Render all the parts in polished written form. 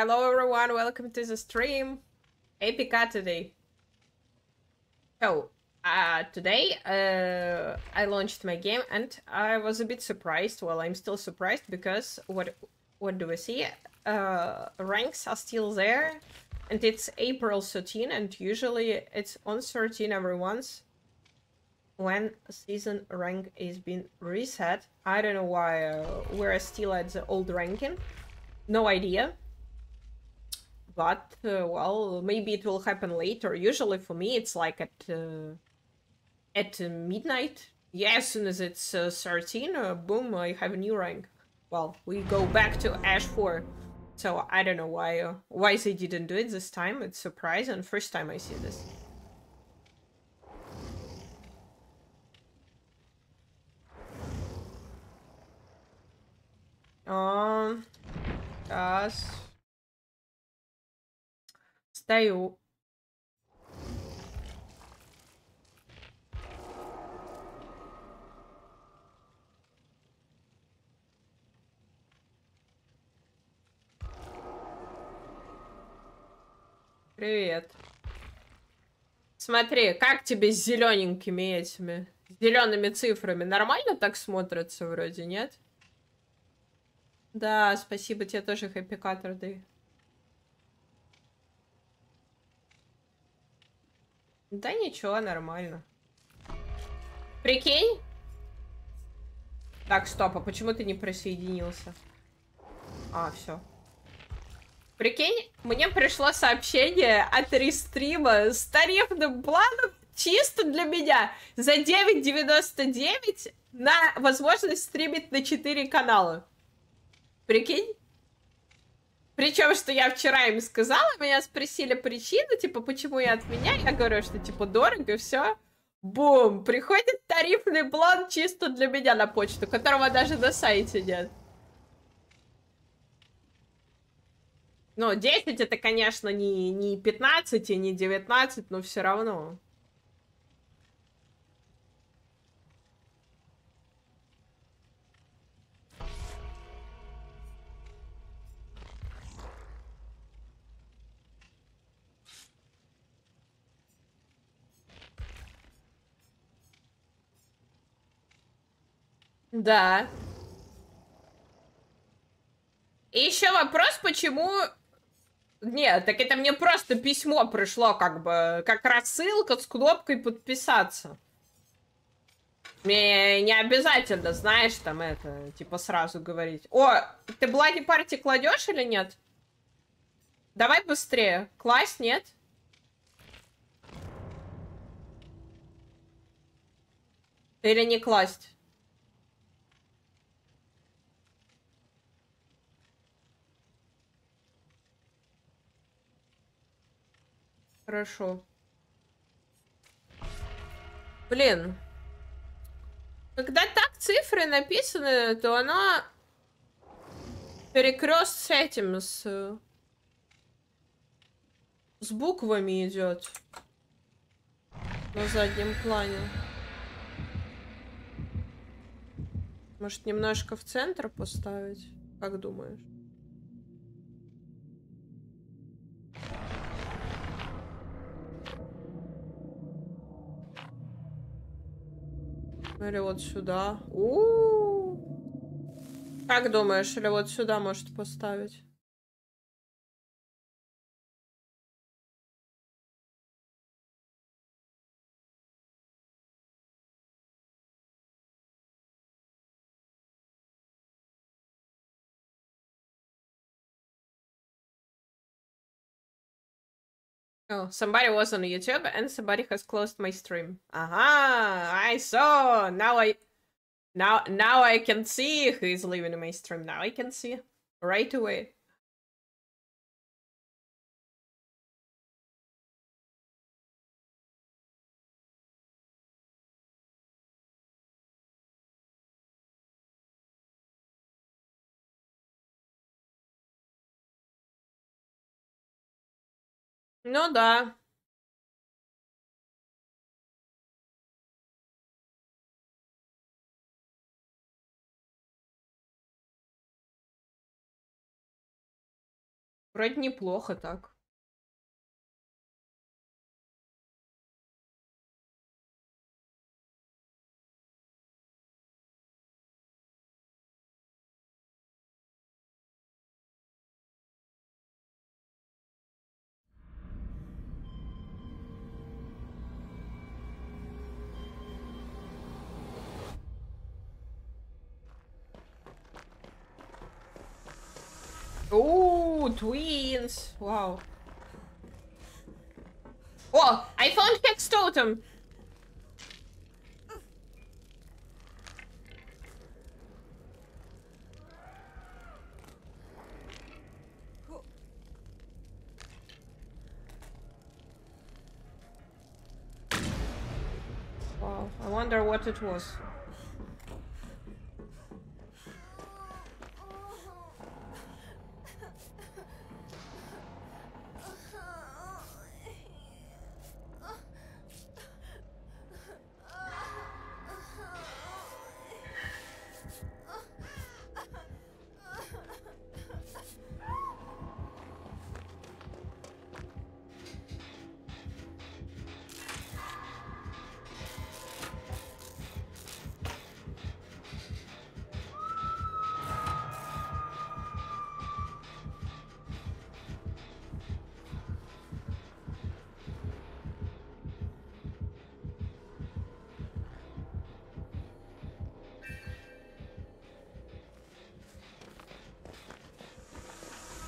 Hello everyone, welcome to the stream. APK today. So, today I launched my game and I was a bit surprised. Well, I'm still surprised because what do we see? Ranks are still there and it's April 13 and usually it's on 13 every once when season rank is being reset. I don't know why we're still at the old ranking. No idea. But, well, maybe it will happen later. Usually for me it's like at midnight. Yeah, as soon as it's 13, boom, I have a new rank. Well, we go back to Ash 4. So I don't know why they didn't do it this time. It's surprising. First time I see this. Stay up. Привет. Смотри, как тебе с зелененькими этими, зелеными цифрами? Нормально так смотрится вроде, нет? Да, спасибо тебе тоже, Хэппи Каттердэй. Да ничего, нормально. Прикинь? Так, стоп, а почему ты не присоединился? А, все. Прикинь, мне пришло сообщение от рестрима с тарифным планом чисто для меня. За 9.99 на возможность стримить на 4 канала. Прикинь? Причем, что я вчера им сказала, меня спросили причину, типа, почему я отменяю. Я говорю, что, типа, дорого, все. Бум! Приходит тарифный план чисто для меня на почту, которого даже на сайте нет. Ну, 10 это, конечно, не 15 и не 19, но все равно. Да. И еще вопрос, почему... Нет, так это мне просто письмо пришло, как бы, как рассылка с кнопкой подписаться. Мне не обязательно, знаешь, там это, типа, сразу говорить. О, ты Блади Парти кладешь или нет? Давай быстрее. Класть, нет? Или не класть? Хорошо. Блин. Когда так цифры написаны, то она перекрест с этим, с буквами идет на заднем плане. Может, немножко в центр поставить? Как думаешь? Или вот сюда. У-у-у. Как думаешь, или вот сюда может поставить? Oh, somebody was on YouTube and somebody has closed my stream. Aha, I saw. Now I can see who is leaving my stream. Now I can see right away. Ну да. Вроде неплохо так. Oh, twins! Wow. Whoa! I found Hex Totem! Wow, I wonder what it was.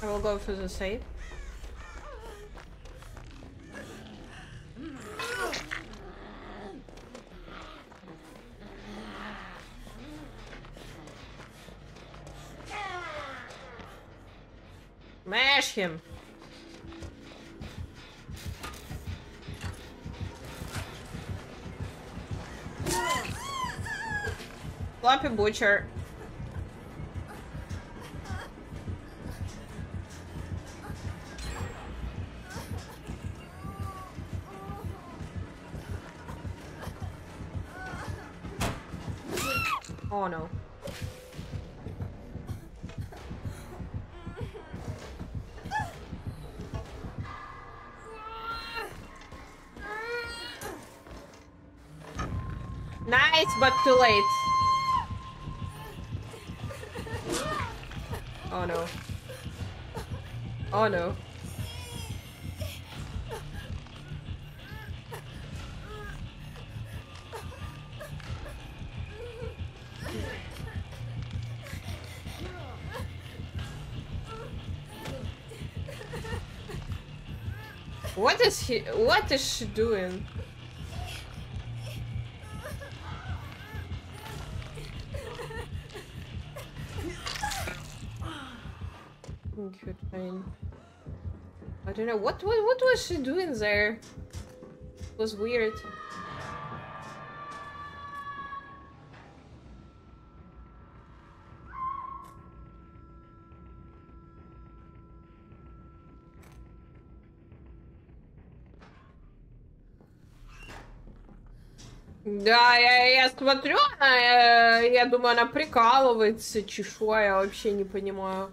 We'll go for the save. Mash him. Floppy butcher. Oh no. Nice, but too late. Oh no. Oh no. What is she doing? I don't know what was she doing there? It was weird. Да, я смотрю, я думаю, она прикалывается, чешу, я вообще не понимаю.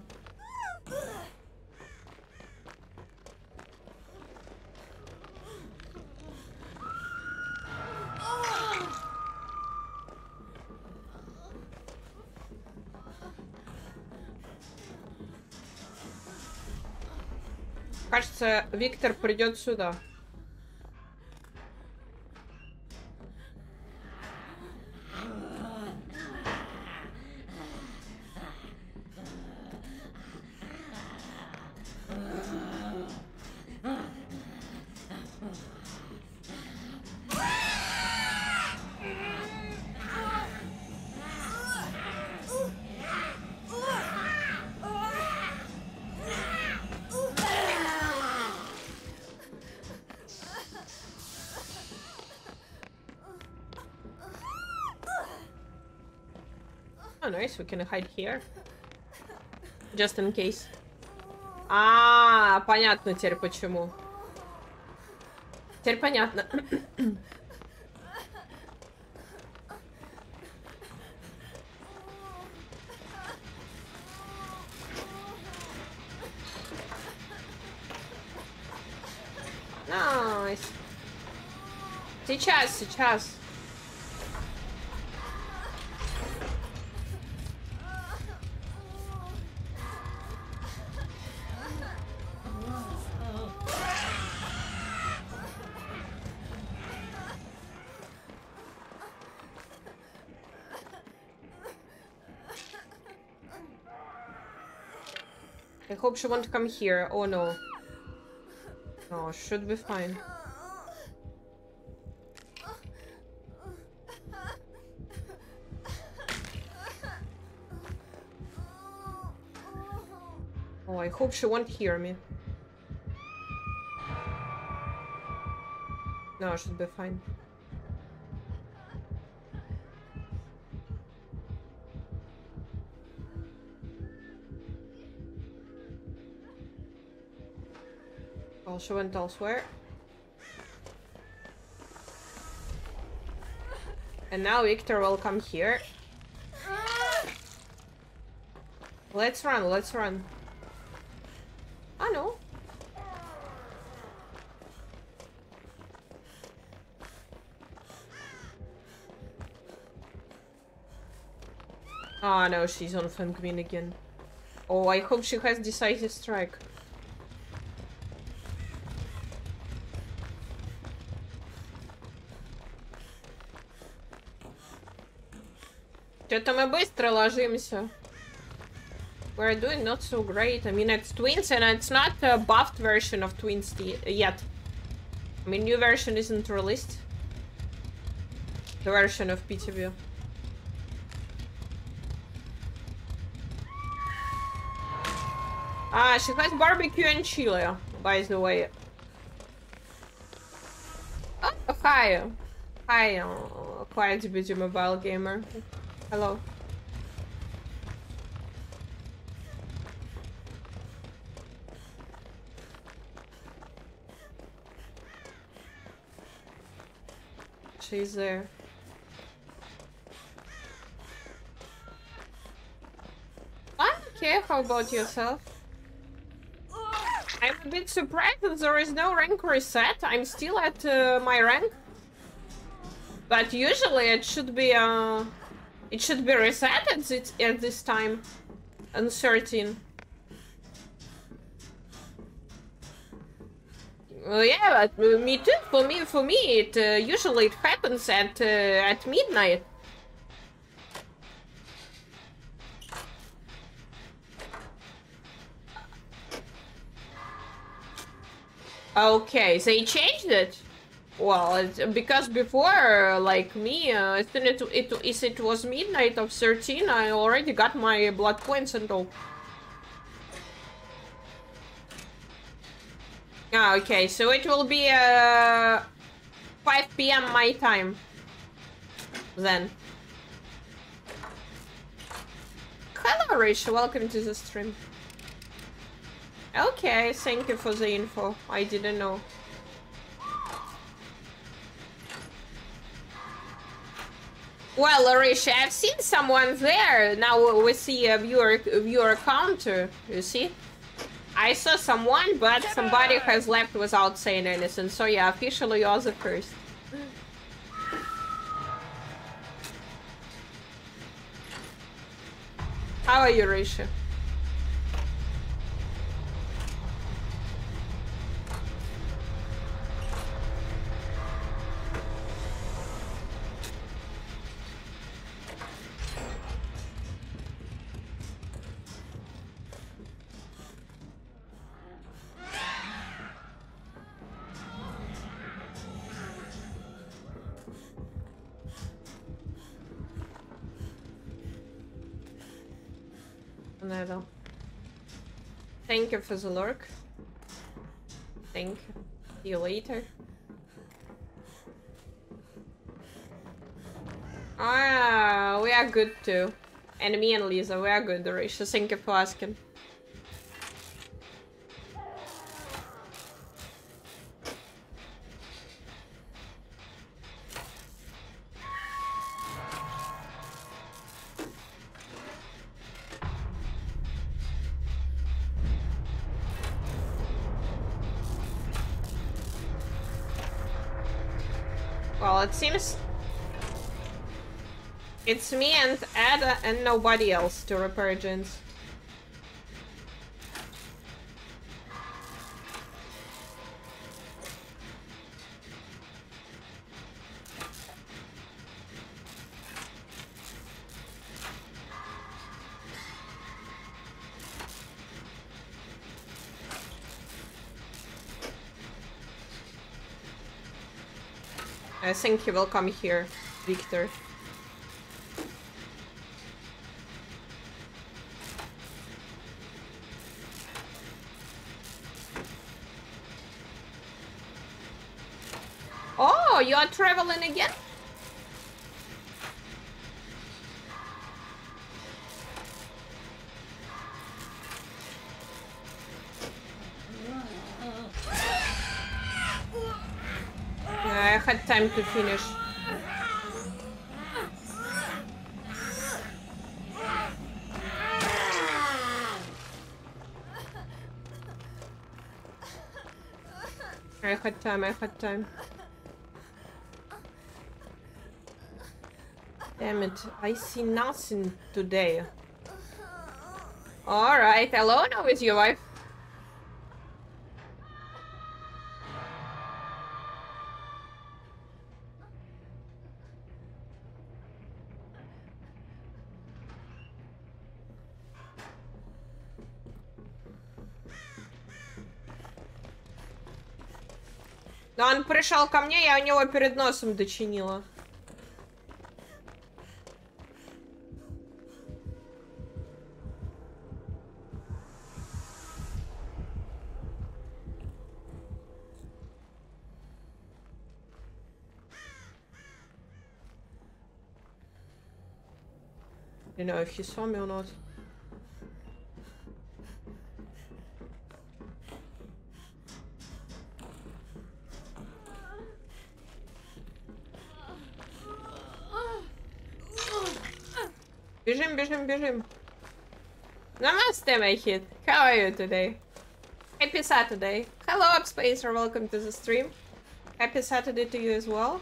Кажется, Виктор придет сюда. We can hide here, just in case. А, понятно теперь почему. Теперь понятно. Nice. Сейчас, сейчас. I hope she won't come here. Oh no. No, should be fine. Oh, I hope she won't hear me. No, should be fine. She went elsewhere. And now Victor will come here. Let's run, let's run. Oh no. Oh no, she's on Feng Min again. Oh, I hope she has decisive strike. Что-то мы быстро ложимся. We're doing not so great. I mean, it's twins, and it's not a buffed version of twins yet. I mean, new version isn't released. The version of PTV. Ah, she has barbecue and chili, by the way. Oh, hi. Hi, Quiet DBD mobile gamer. Hello. She's there. Ah, okay, how about yourself? I'm a bit surprised that there is no rank reset. I'm still at my rank. But usually it should be it should be reset at this time. Uncertain. Well, yeah, but me too. For me, it usually it happens at midnight. Okay, they changed it. Well, it's because before, like me, as soon as it was midnight of 13, I already got my blood points and all. Ah, okay, so it will be 5 PM my time then. Hello, Risha, welcome to the stream. Okay, thank you for the info. I didn't know. Well, Larisha, I've seen someone there. Now we see a viewer counter, you see? I saw someone, but somebody has left without saying anything. So yeah, officially you're the first. How are you, Risha? Thank you for the lurk. Thank you. See you later. Ah, we are good too. And me and Lisa, we are good, Risha. Thank you for asking. Well, it seems it's me and Ada and nobody else to repair Jin's. I think he will come here, Victor. Oh, you are traveling again? Had time to finish. I had time. Damn it, I see nothing today. Alright, alone or with your wife? Но он пришел ко мне, я у него перед носом дочинила. I don't know if you saw me or not. Бежим. Namaste, my kid. How are you today? Happy Saturday. Hello, Opspacer. Welcome to the stream. Happy Saturday to you as well.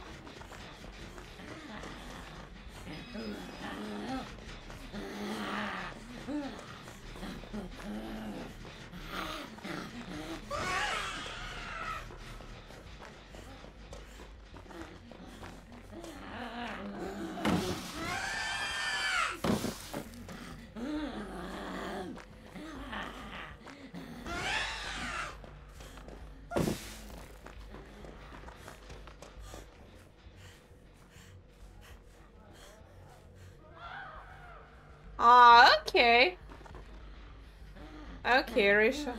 Okay, Risha.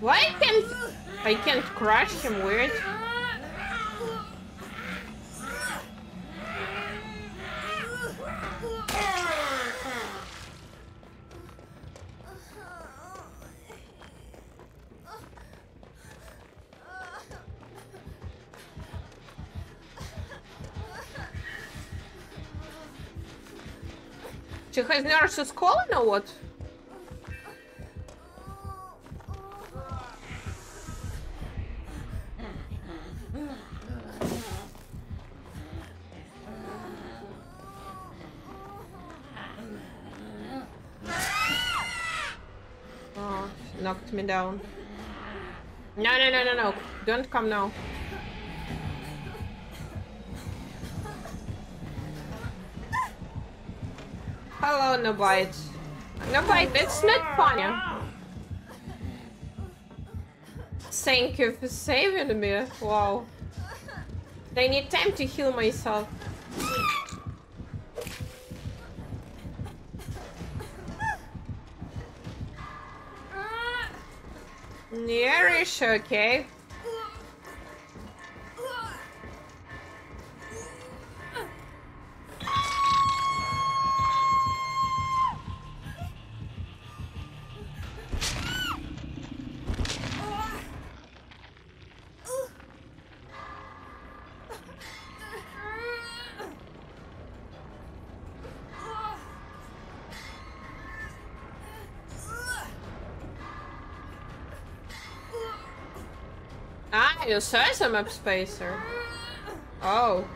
Why I can't crush him? Weird. Has nurses calling or what? Oh, she knocked me down. No. Don't come now. Hello, no bite, that's not funny. Thank you for saving me. Wow. I need time to heal myself. Nearish, okay. Ah, you saw some Opspacer. Oh.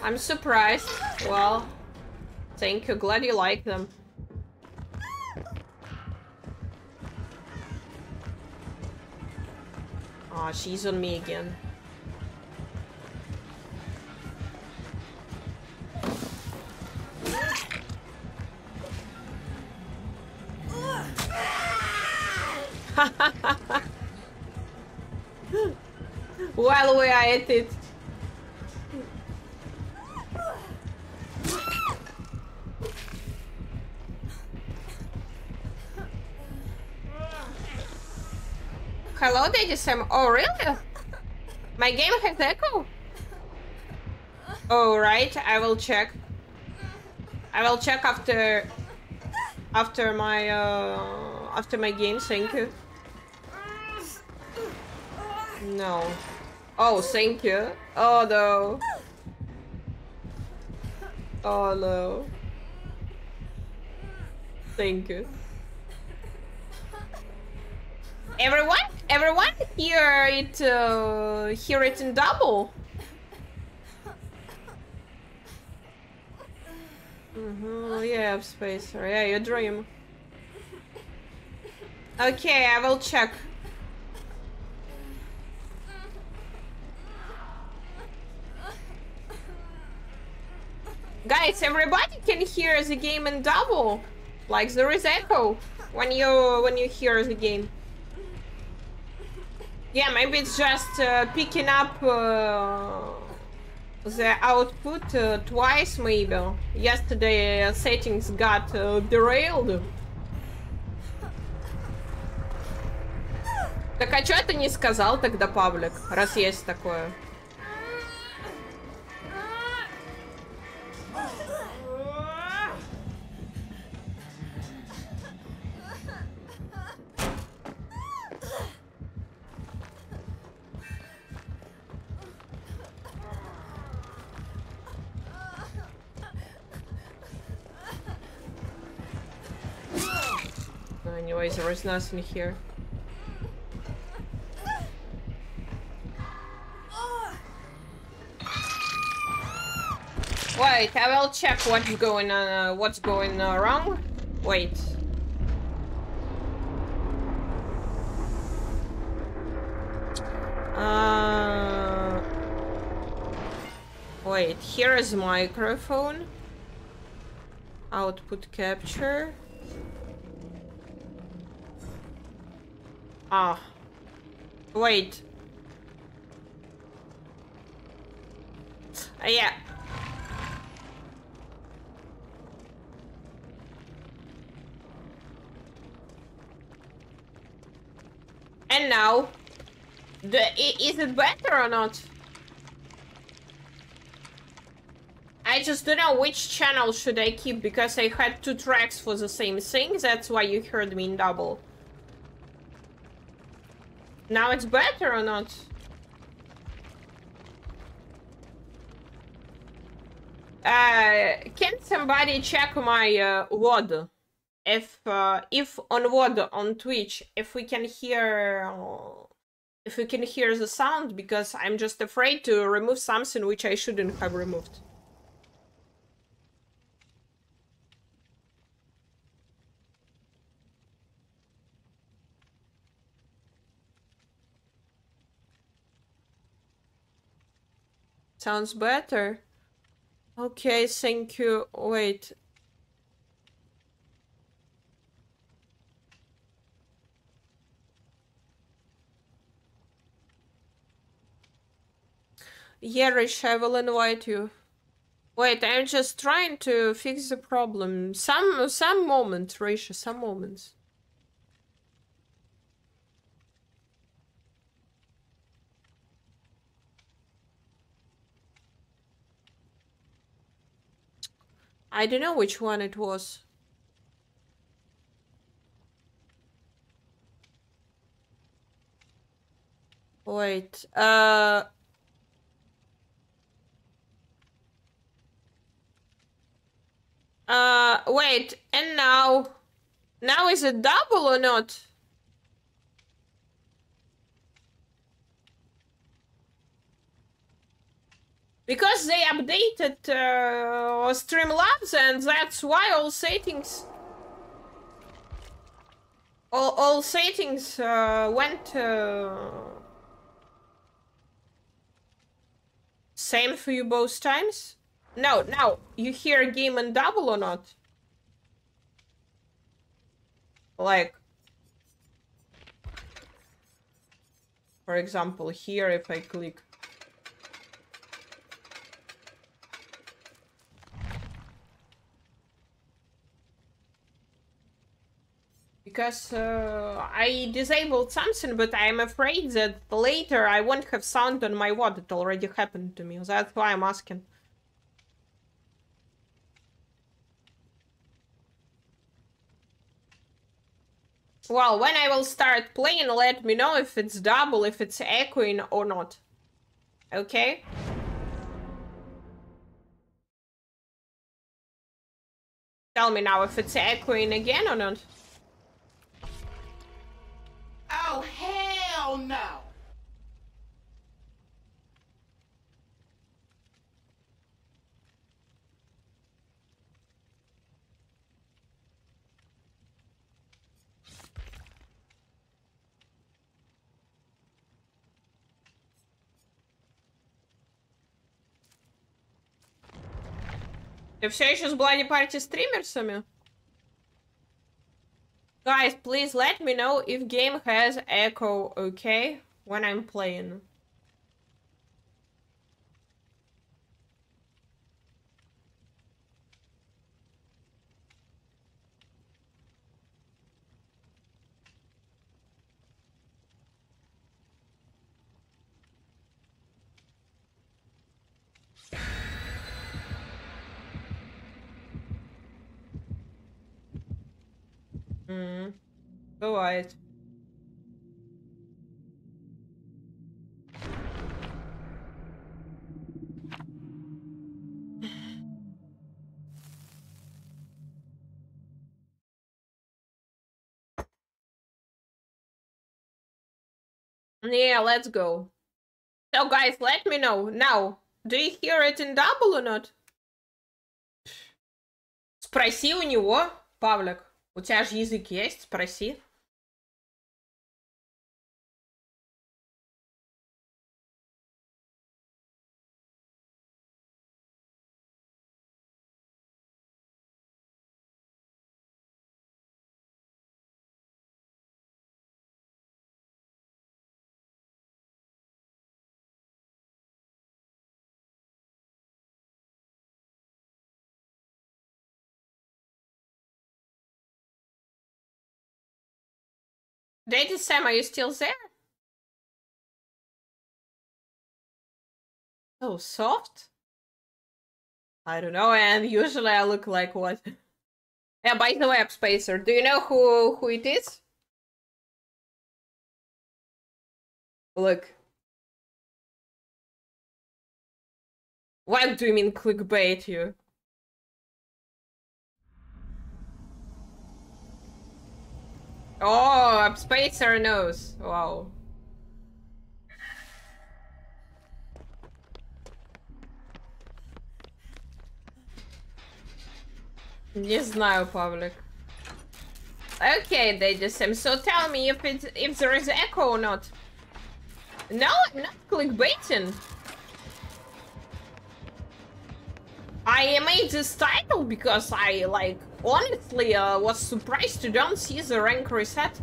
I'm surprised. Well, thank you. Glad you like them. Aw, oh, she's on me again. While we are at it. Hello, Daddy Sam. Oh, really? My game has echo? Oh, right. I will check. I will check after my game. Thank you. No. Oh, thank you. Oh, no. Oh, no. Thank you. Everyone hear it in double. Mm-hmm, yeah, Opspacer. Yeah, your dream. Okay, I will check. Guys, everybody can hear the game in double, like there is echo when you hear the game. Yeah, maybe it's just picking up the output twice, maybe. Yesterday settings got derailed. Так а чё это не сказал тогда Павлик, раз есть такое? Anyways, there is nothing here. Wait, I will check what's going on. What's going wrong? Wait. Wait. Here is microphone. Output capture. Ah. Wait. Yeah. And now, is it better or not? I just don't know which channel should I keep, because I had two tracks for the same thing. That's why you heard me in double. Now it's better or not? Can somebody check my WOD? If on WOD on Twitch, if we can hear the sound, because I'm just afraid to remove something which I shouldn't have removed. Sounds better. Okay, thank you. Wait. Yeah, Risha, I will invite you. Wait, I'm just trying to fix the problem. Some moments, Risha, some moments. I don't know which one it was. Wait, wait, and now is it double or not? Because they updated Streamlabs, and that's why all settings went same for you both times. No, now you hear game in double or not? Like, for example, here if I click. Because I disabled something, but I'm afraid that later I won't have sound on my WAD. It already happened to me. That's why I'm asking. Well, when I will start playing, let me know if it's double, if it's echoing or not. Okay? Tell me now if it's echoing again or not. Oh, hell no! Ты все еще с Bloody Party стримерсами? Guys, please let me know if game has echo, okay? When I'm playing. Бывает. Yeah, let's go. So guys, let me know now. Do you hear it in double or not? Спроси у него, Павлик. У тебя же язык есть, спроси. Daddy Sam, are you still there? So soft? I don't know, and usually I look like what? Yeah, by the way, Opspacer, do you know who it is? Look. What do you mean clickbait you? Oh, Opspacer knows. Wow. Не знаю, Павлик. Okay, Daddy Sam. So tell me if there is echo or not. No, I'm not clickbaiting. I made this title because I like. Honestly, was surprised to don't see the rank reset.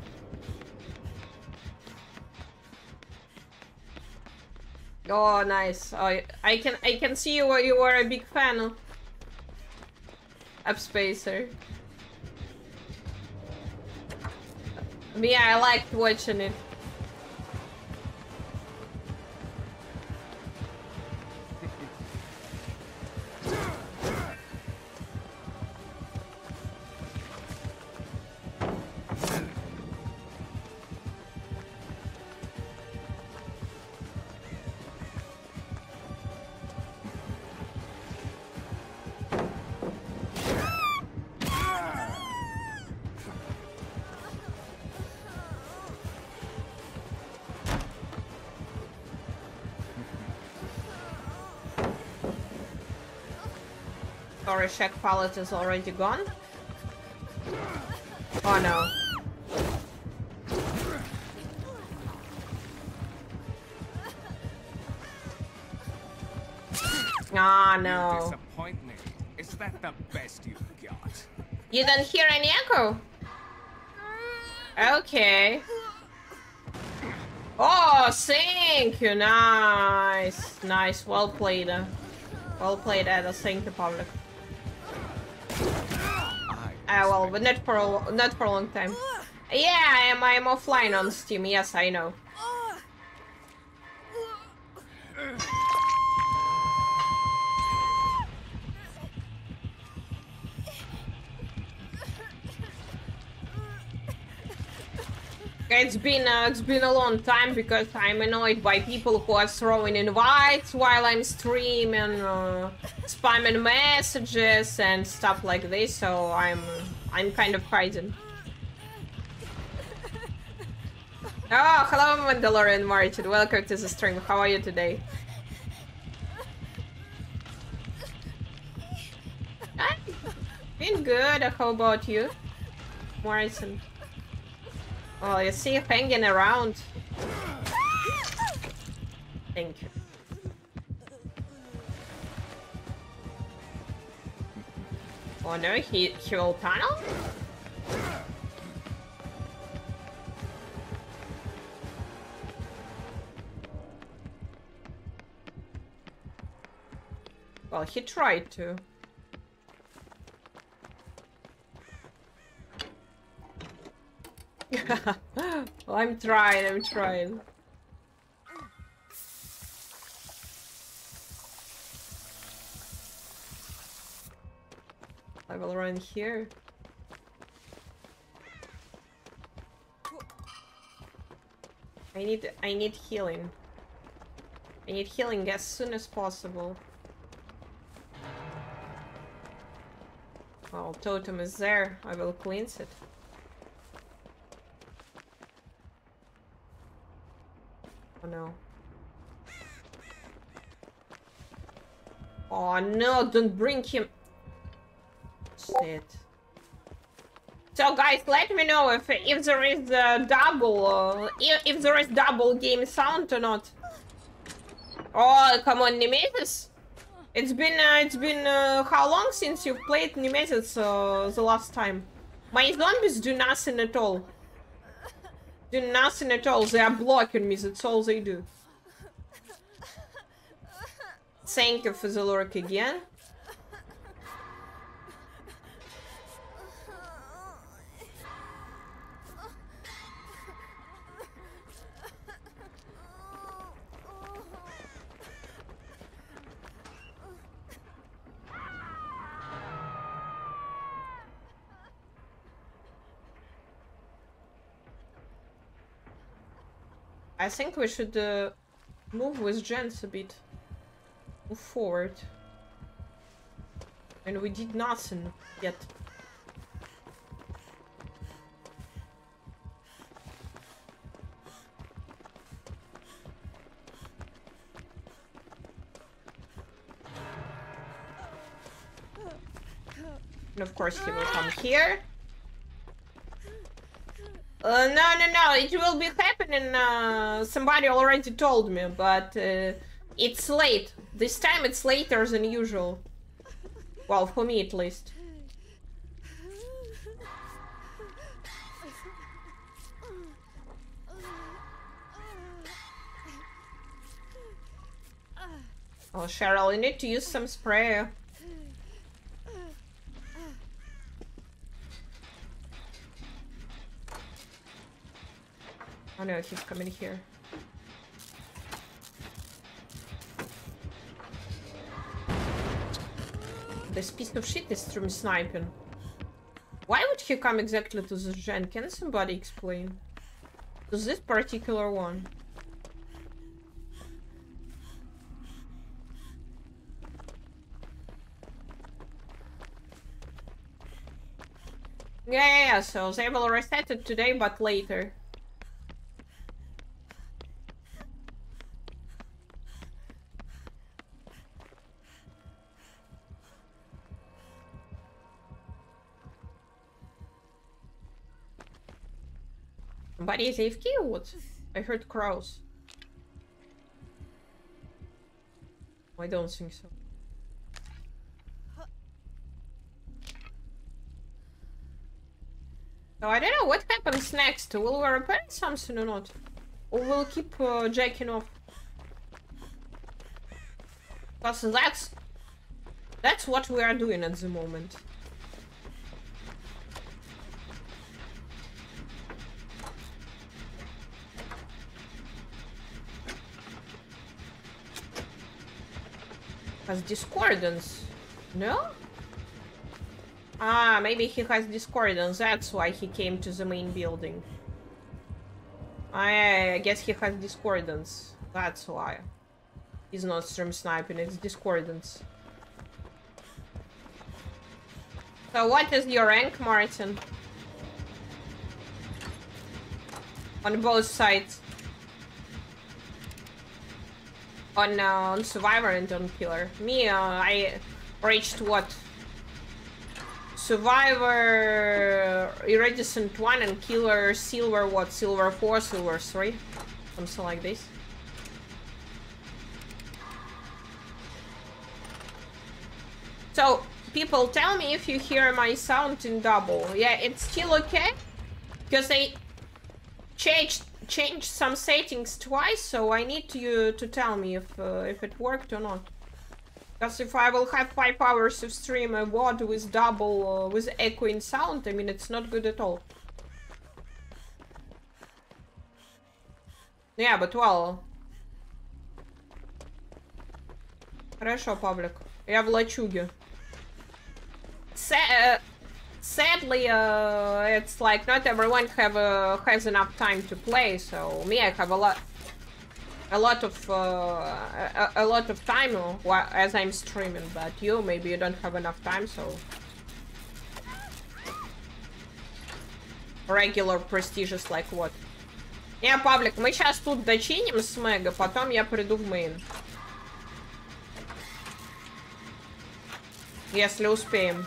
Oh, nice! I can see you were a big fan. Opspacer. Yeah, I liked watching it. or a check palette is already gone? Oh no. Ah, oh, no. You disappoint me. Is that the best you've got? You don't hear any echo? Okay. Oh, thank you. Nice. Nice. Well played. Well played, Ada. Thank you, Pavlik. Well, but not for a long time. Yeah, I'm offline on Steam. Yes, I know. It's been a long time because I'm annoyed by people who are throwing invites while I'm streaming, spamming messages and stuff like this. So I'm kind of hiding. Oh, hello, Mandalorian Martin. Welcome to the stream. How are you today? Been good. How about you, Morrison? Well, you see, hanging around. Thank you. Oh no, he will tunnel? Well, he tried to. Well, I'm trying. I will run here. I need healing. I need healing as soon as possible. Oh, totem is there. I will cleanse it. Oh no. Oh no, don't bring him. Shit. So guys, let me know if there is double if there is double game sound or not. Oh, come on, Nemesis. It's been how long since you played Nemesis the last time? My zombies do nothing at all. Do nothing at all. They are blocking me. That's all they do. Thank you for the lurk again. I think we should move with Jens a bit. Move forward. And we did nothing yet. And of course he will come here. No, it will be happening, somebody already told me, but it's late. This time it's later than usual. Well, for me at least. Oh, Cheryl, you need to use some spray. Oh no, he's coming here. This piece of shit is stream sniping. Why would he come exactly to this gen? Can somebody explain? To this particular one. Yeah, so they will reset it today, but later. Somebody is AFK or what? I heard crows. I don't think so. So I don't know what happens next. Will we repair something or not? Or we'll keep jacking off? Because that's what we are doing at the moment. Has discordance? No? Ah, maybe he has discordance, that's why he came to the main building. I guess he has discordance, that's why. He's not stream sniping, it's discordance. So what is your rank, Martin? On both sides. On Survivor and on Killer. Me, I reached what? Survivor Iridescent 1 and Killer Silver, what? Silver 4, Silver 3? Something like this. So, people, tell me if you hear my sound in double. Yeah, it's still okay, because I changed some settings twice, so I need you to tell me if it worked or not. Because if I will have 5 hours of stream a WOD with double, with echoing sound, I mean, it's not good at all. Yeah, but well... Хорошо, Pavlik. Я в лачуге. Sadly, it's like not everyone has enough time to play, so me, I have a lot of time as I'm streaming, but you, maybe you don't have enough time, so... Regular, prestigious, like what? Не, Павлик, мы сейчас тут дочиним с Мега, потом я приду в мейн. Если успеем.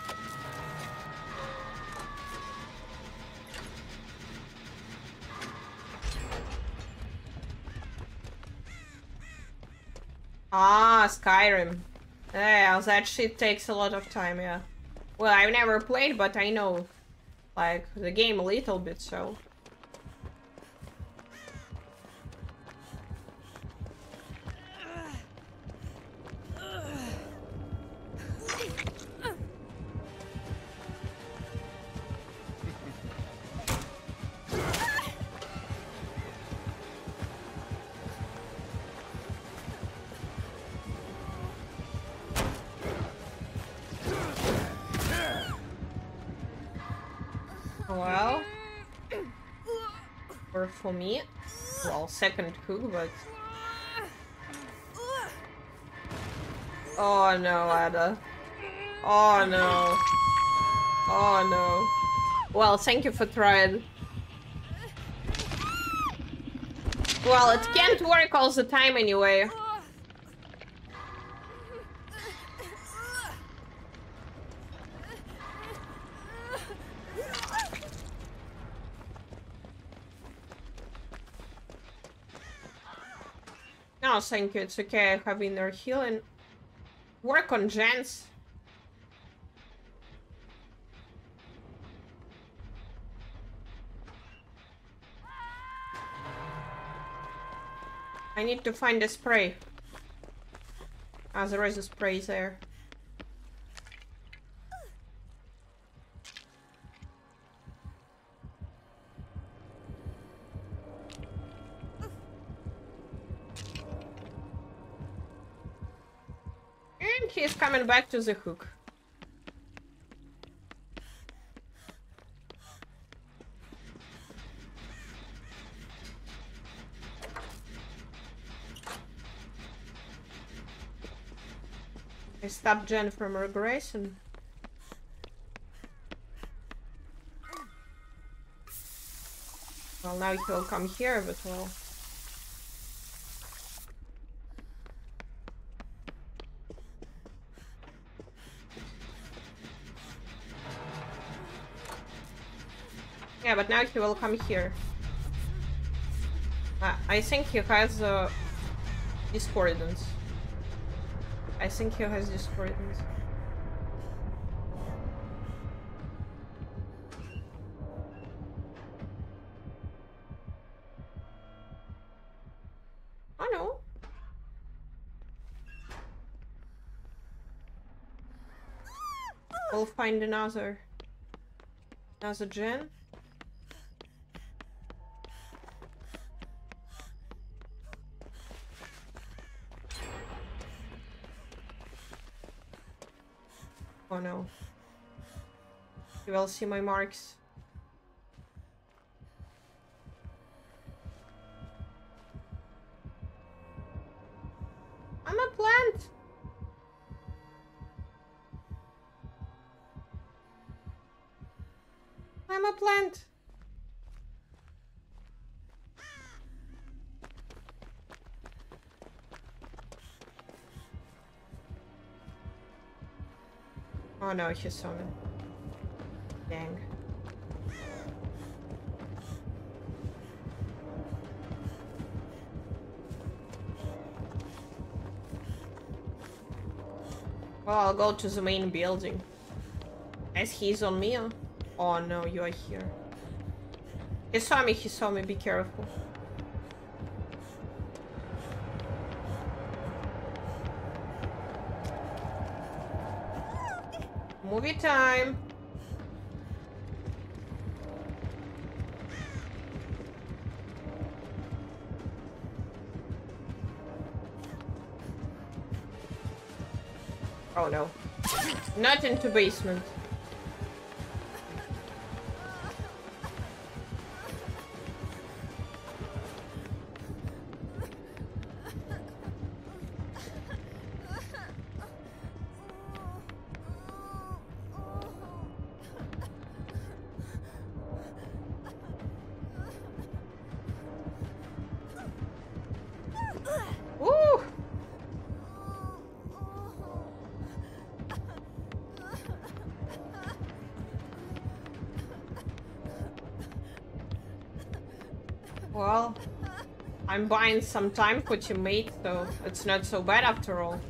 Ah, Skyrim. Yeah, that shit takes a lot of time, yeah. Well, I've never played, but I know, like, the game a little bit, so... Well, or for me, well, second cook, but... Oh no, Ada. Oh no. Oh no. Well, thank you for trying. Well, it can't work all the time anyway. No, thank you, it's okay, I have inner healing. Work on gens. I need to find a spray. Ah, there is a spray there. And he's coming back to the hook. I stopped Jen from regression. Well, now he'll come here, but well... Yeah, but now he will come here. I think he has discordance. I think he has discordance. Oh no. We'll find another gen. Oh no. You will see my marks. I'm a plant! I'm a plant! Oh no, he saw me. Dang. Well, I'll go to the main building. As he's on me. Oh no, you are here. He saw me, be careful. Movie time! Oh no. Not into basement. I'm buying some time for teammate, so it's not so bad after all.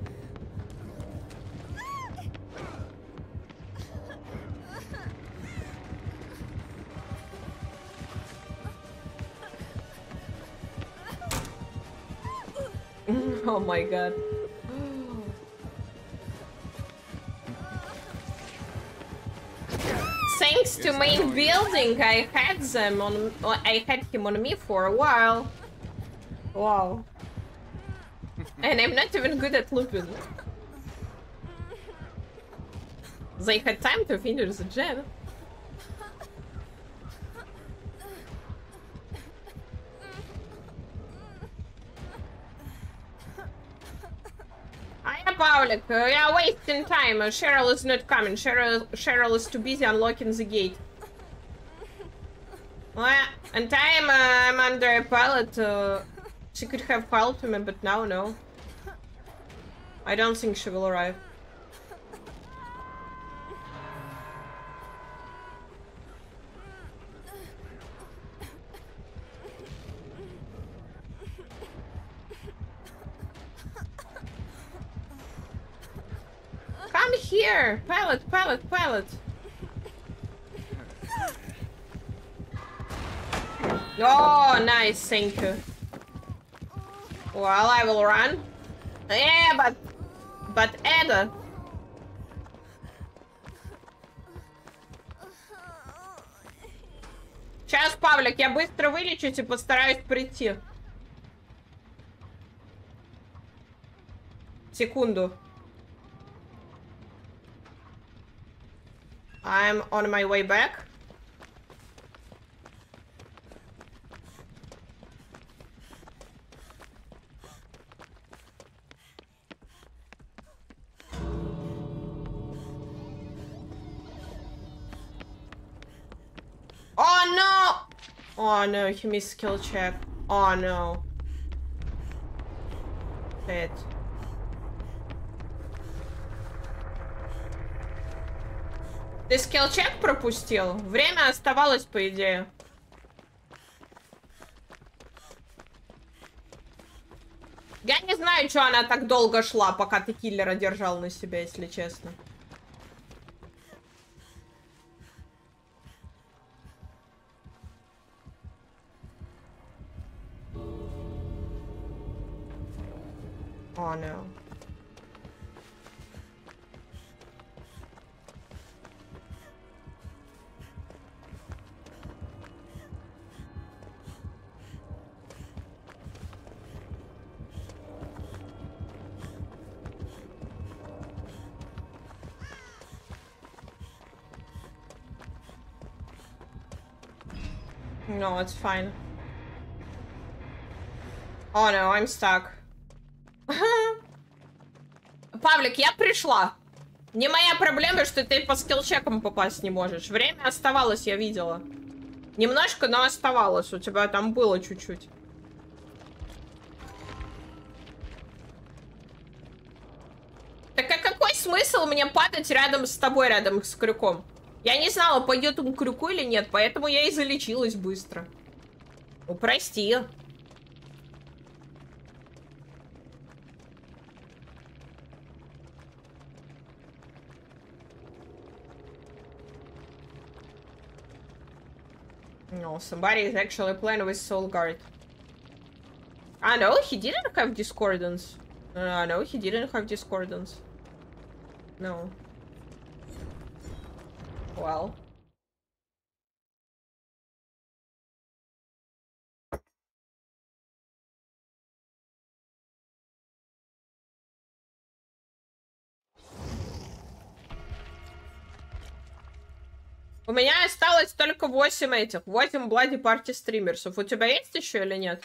Oh my god. Thanks to main building, I had them on. I had him on me for a while. Wow. And I'm not even good at looping. They had time to finish the gen. Hiya, Pavlik. We are wasting time. Cheryl is not coming. Cheryl is too busy unlocking the gate. Well, in time, I'm under a pallet. She could have helped me, but now no. I don't think she will arrive. Come here! Pallet, pallet, pallet! Oh, nice, thank you. Well, I will run. Yeah, but Ada. Сейчас, Павлик, я быстро вылечусь и постараюсь прийти. Секунду. I'm on my way back. Oh no! Oh no, he missed skill check. Oh no. Shit. Ты skill check пропустил? Время оставалось, по идее. Я не знаю, что она так долго шла, пока ты киллера держал на себя, если честно. Oh no. No, it's fine. Oh no, I'm stuck. Павлик, я пришла. Не моя проблема, что ты по скиллчекам попасть не можешь. Время оставалось, я видела. Немножко, но оставалось. У тебя там было чуть-чуть. Так а какой смысл мне падать рядом с тобой, рядом с крюком? Я не знала, пойдет он к крюку или нет, поэтому я и залечилась быстро. Ну, прости. No, somebody is actually playing with Soul Guard. I know he didn't have discordance. I know he didn't have discordance. No. Well. У меня осталось только 8 этих. 8 блади парти стримерсов. У тебя есть еще или нет?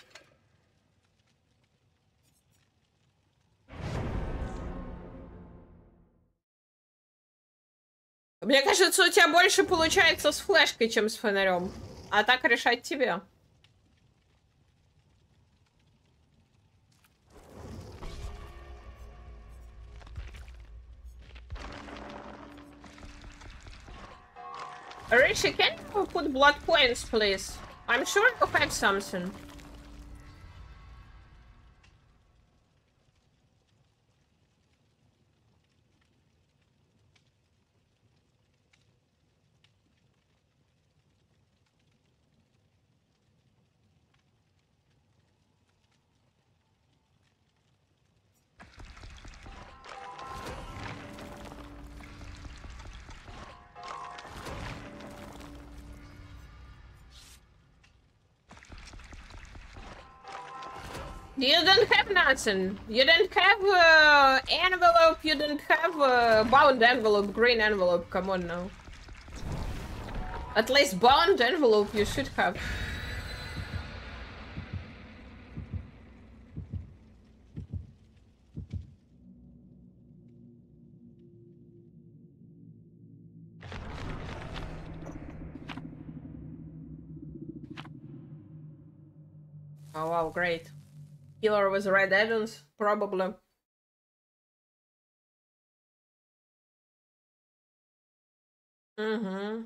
Мне кажется, у тебя больше получается с флешкой, чем с фонарем. А так решать тебе. Risha, can you put blood coins, please? I'm sure you have something. You don't have nothing. You don't have envelope. You don't have bound envelope, green envelope. Come on now. At least bound envelope you should have. Oh wow, great. Killer with red add-ons, probably. Mm-hmm.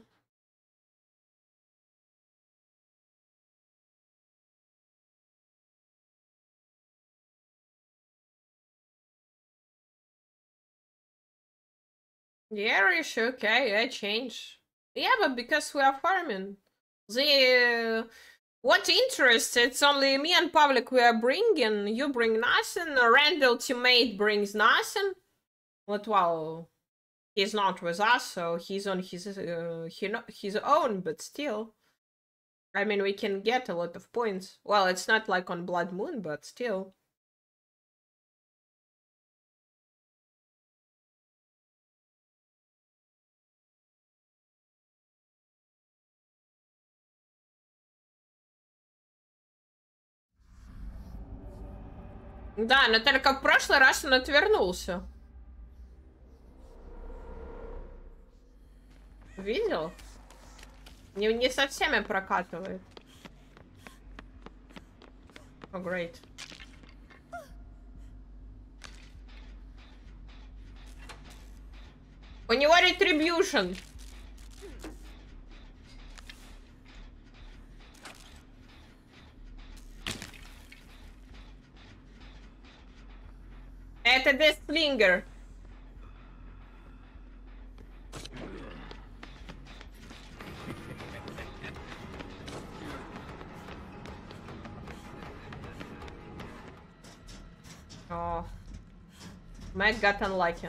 Yeah, Risha, okay, I change. Yeah, but because we are farming. The... What interest? It's only me and Pavlik we are bringing. You bring nothing. Randall teammate brings nothing. But well, he's not with us, so he's on his own. But still, I mean, we can get a lot of points. Well, it's not like on Blood Moon, but still. Да, но только в прошлый раз он отвернулся. Видел? Не со всеми прокатывает. О, great. У него retribution. get the slinger. Oh, Meg got unlucky.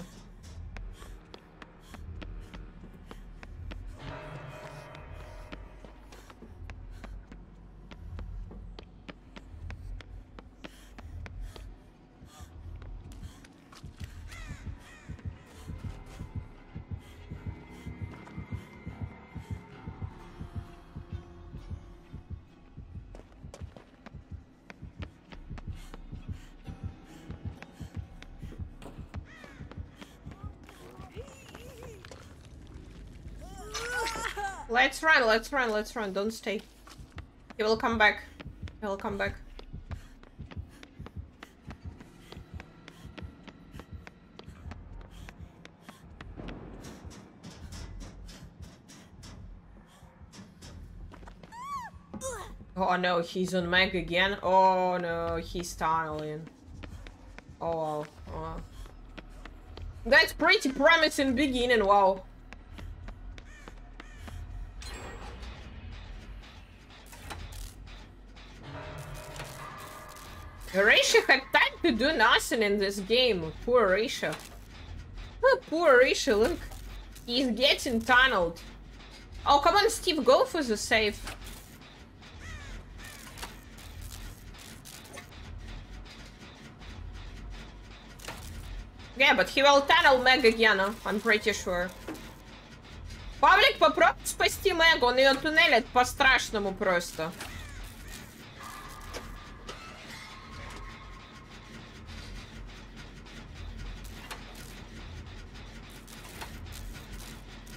Let's run, let's run, let's run. Don't stay. He will come back. He will come back. Oh no, he's on Meg again. Oh no, he's tunneling. Oh, wow. That's pretty promising beginning, wow. Risha had time to do nothing in this game. Poor Risha. Oh, poor Risha, look. He's getting tunneled. Oh, come on, Steve, go for the save. Yeah, but he will tunnel Meg again, I'm pretty sure. Павлик, попробуй спасти Мэг, он ее туннелит по-страшному просто.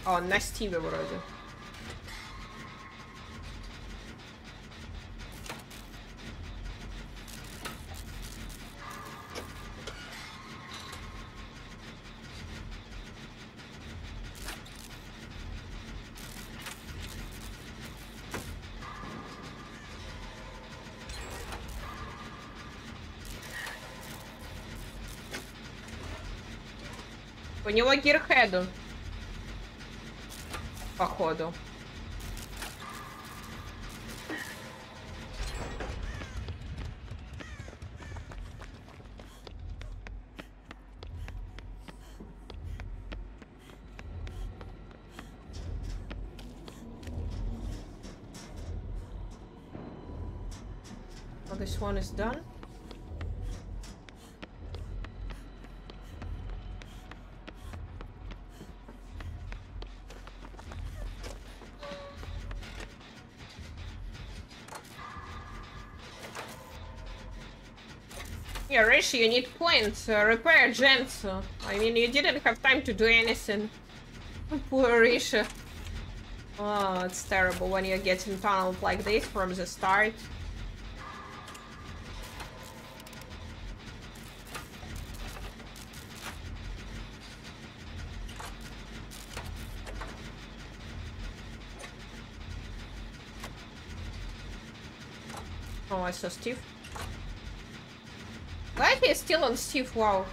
О, на Стиве вроде. У него гирхеду. Походу. Well, this one is done. Yeah, Rishi, you need points. Repair gems. I mean, you didn't have time to do anything. Poor Rishi. Oh, it's terrible when you're getting tunneled like this from the start. Oh, I saw Steve. Why he's still on Steve? Wow.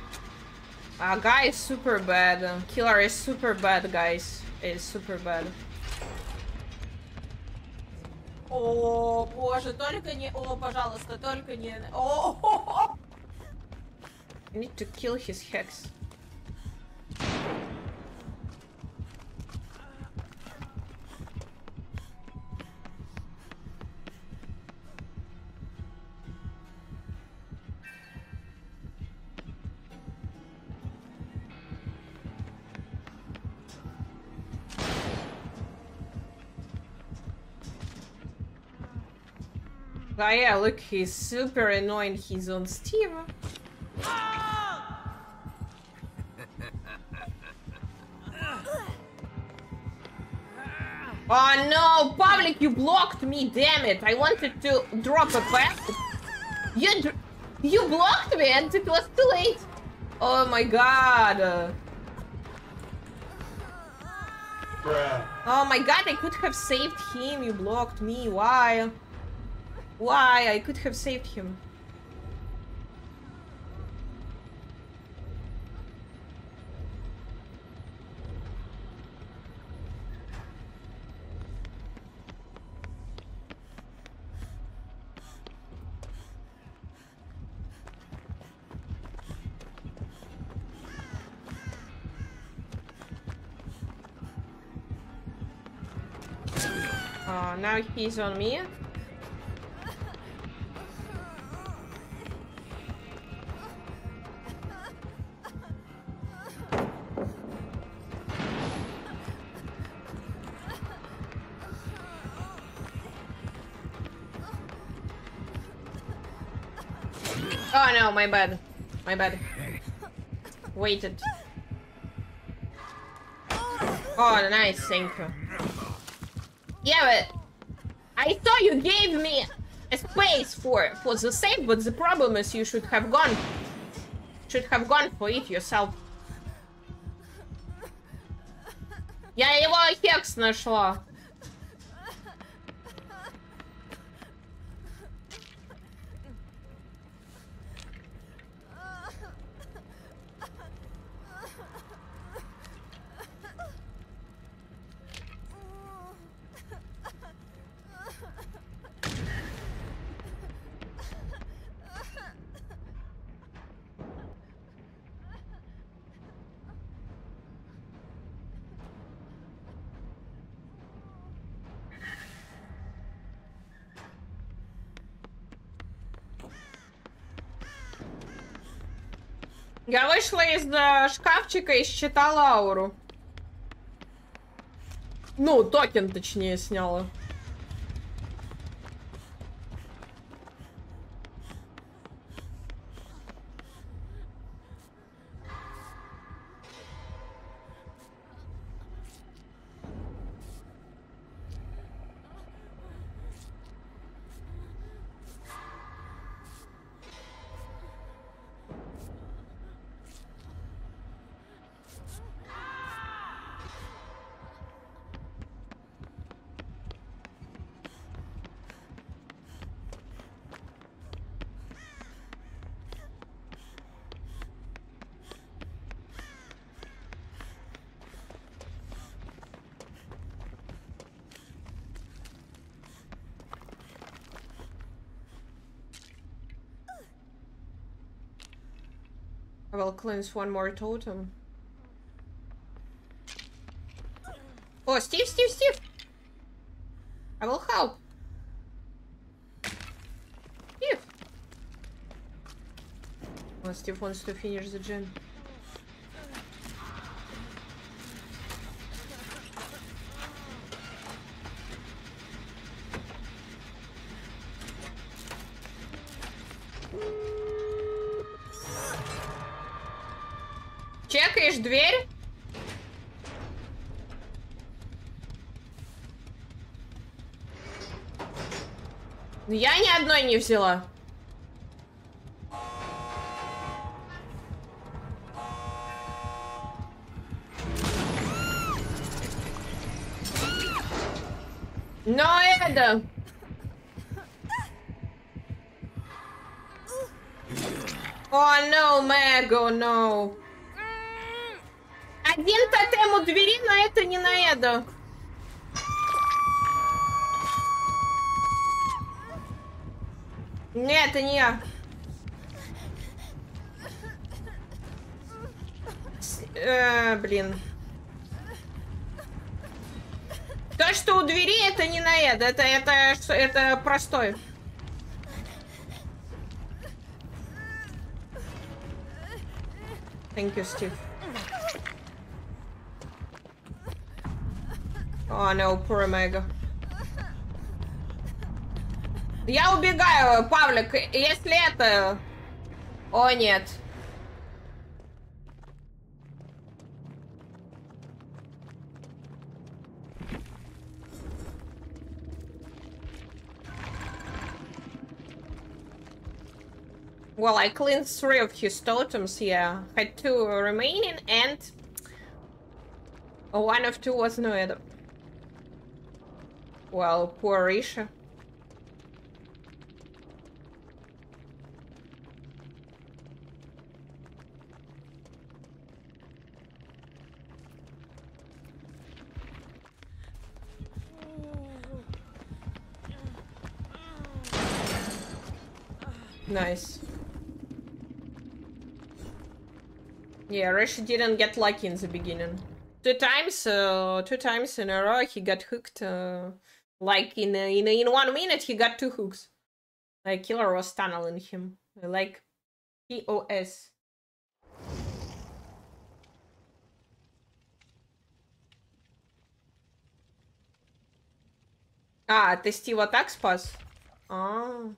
Guy is super bad. Killer is super bad, guys. Is super bad. О, боже, только не... О, пожалуйста, только не... О! You need to kill his hex. Oh yeah, look, he's super annoying, he's on Steve. Ah! Oh no, Pavlik, you blocked me, damn it! I wanted to drop a pass. You blocked me and it was too late! Oh my god! Bruh. Oh my god, I could have saved him, you blocked me, why? Why? I could have saved him. Oh, now he's on me. Oh no, my bad. My bad. Waited. Oh, nice, thank you. Yeah, but I thought you gave me a space for the save, but the problem is you should have gone for it yourself. Я его хекс нашла. Я вышла из шкафчика и считала ауру. Ну, токен, точнее, сняла. I will cleanse one more totem. Oh, Steve! I will help. Steve! Well, Steve wants to finish the gym. Дверь? Но я ни одной не взяла. Но это... О, no, Meg, oh, no. Один тотем у двери, но это не на Эду. Нет, это не я. Блин. То, что у двери, это не на Эду. Это простой. Thank you, Steve. О, no, poor Meg. Я убегаю, Павлик, если это... О, нет. Well, I cleaned 3 of his totems, yeah. Had 2 remaining and... 1 of 2 was no Adam. Well, poor Risha. Nice. Yeah, Risha didn't get lucky in the beginning. 2 times in a row he got hooked Like in 1 minute, he got 2 hooks. Like killer was tunneling him. Like POS. А, ты Стива так спас? А.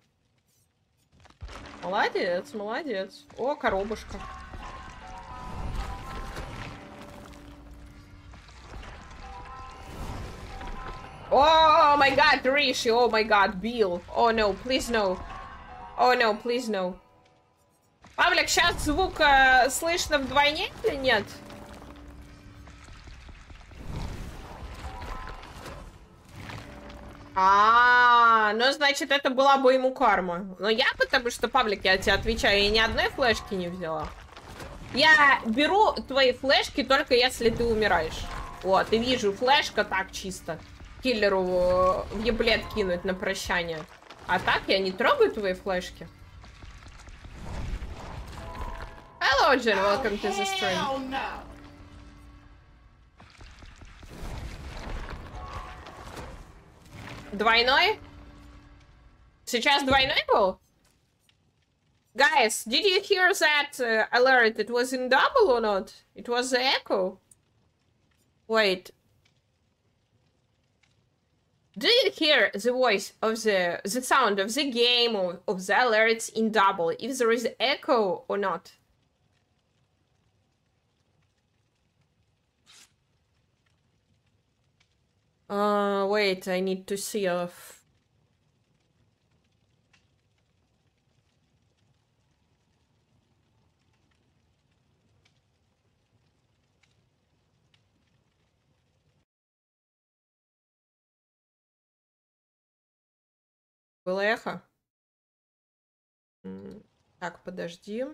Молодец, молодец. О, коробушка. Oh my god, Rishi, oh my god, Bill. Oh no, please no. Oh no, please no. Павлик, сейчас звук слышно вдвойне или нет? А, ну значит, это была бы ему карма. Но я, потому что, Павлик, я тебе отвечаю, я ни одной флешки не взяла. Я беру твои флешки только если ты умираешь. Вот, и вижу, флешка так чисто. Киллеру еблет кинуть на прощание. А так я не трогаю твои флешки. Hello, Jen, welcome to the stream. Двойной? Сейчас двойной был? Guys, did you hear that alert? It was in double or not? It was the echo? Wait. Do you hear the voice of the sound of the game or of the alerts in double? If there is echo or not? Wait, I need to see if... Было эхо? Так, подожди.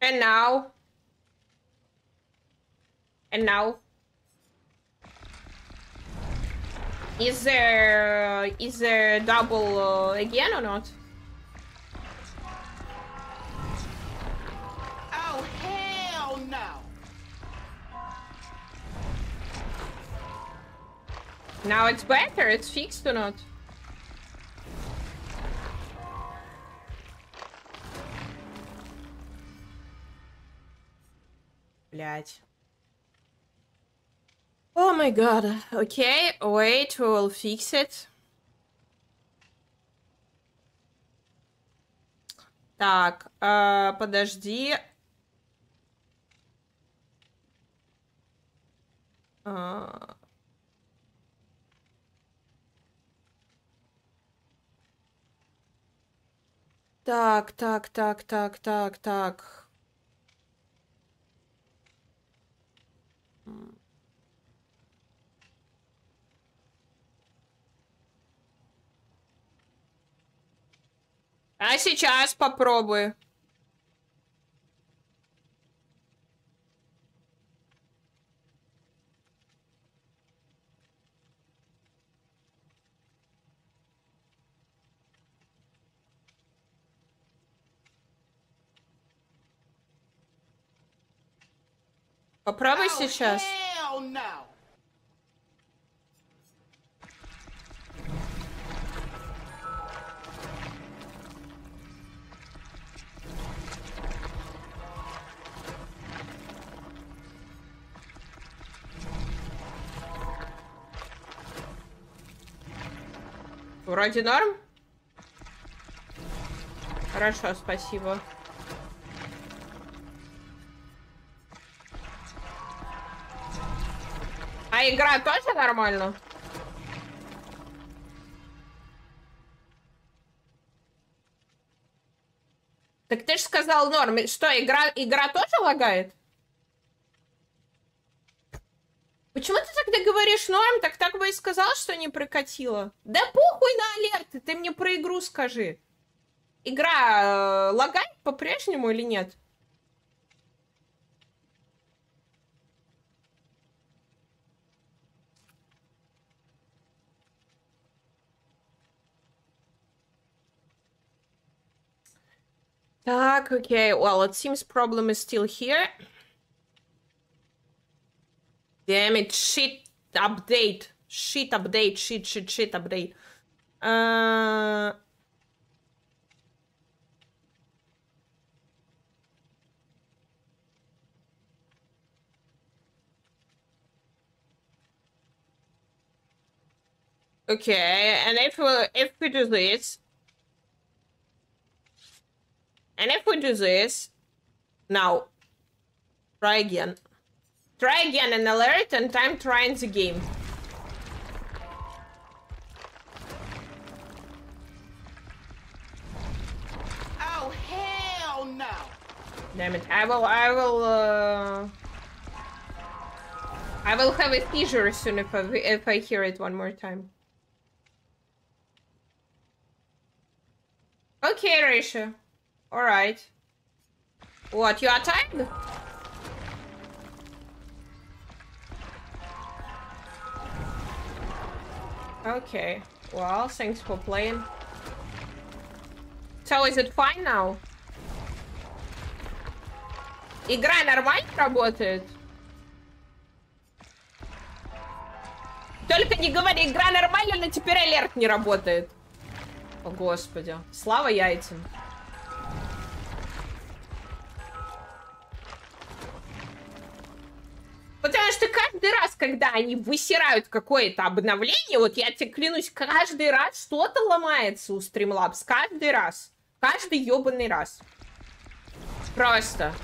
And now? And now? Is there double again or not? Oh hell no! Now it's better. It's fixed or not? Блять. Oh my god, okay, wait, we'll fix it. Так, подожди. Так. А сейчас попробую. Попробуй сейчас. Вроде норм? Хорошо, спасибо. А игра тоже нормально? Так ты же сказал норм. Что, игра тоже лагает? Почему ты тогда говоришь норм? Так бы и сказал, что не прокатило. Да похуй на алерты, ты мне про игру скажи. Игра лагает по-прежнему или нет? Okay, well, it seems problem is still here. Damn it, shit update. Shit update, shit update. Okay, and if we do this, now try again and alert, and I'm trying the game. Oh hell no! Damn it! I will have a seizure soon if I hear it one more time. Okay, Risha. All right. What, you are tired? Okay. Well, thanks for playing. So is it fine now? Игра нормально работает? Только не говори, игра нормально, но теперь алерт не работает. О, господи. Слава яйцам. Потому что каждый раз, когда они высирают какое-то обновление, вот я тебе клянусь, каждый раз что-то ломается у Streamlabs. Каждый раз. Каждый ёбаный раз. Просто.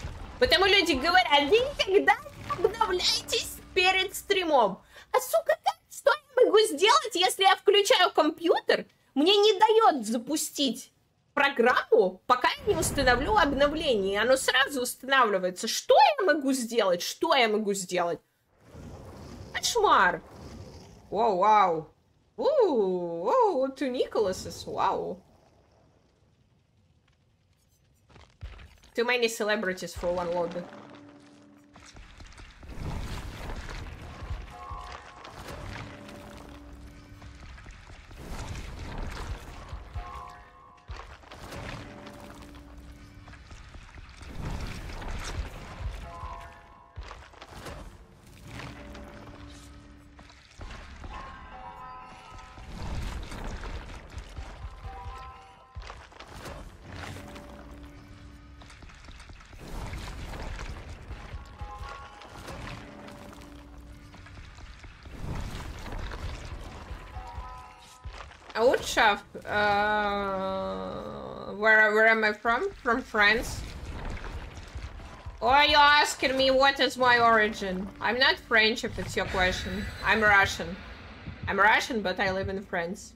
Потому люди говорят, никогда не обновляйтесь перед стримом. А, сука, что я могу сделать, если я включаю компьютер? Мне не дает запустить программу, пока я не установлю обновление. Оно сразу устанавливается. Что я могу сделать? Что я могу сделать? Кошмар. Вау-вау. Оу, to Nicholas's. Вау. Too many celebrities for one lobby. Where am I from? From France. Or are you asking me what is my origin? I'm not French if it's your question. I'm Russian. I'm Russian, but I live in France.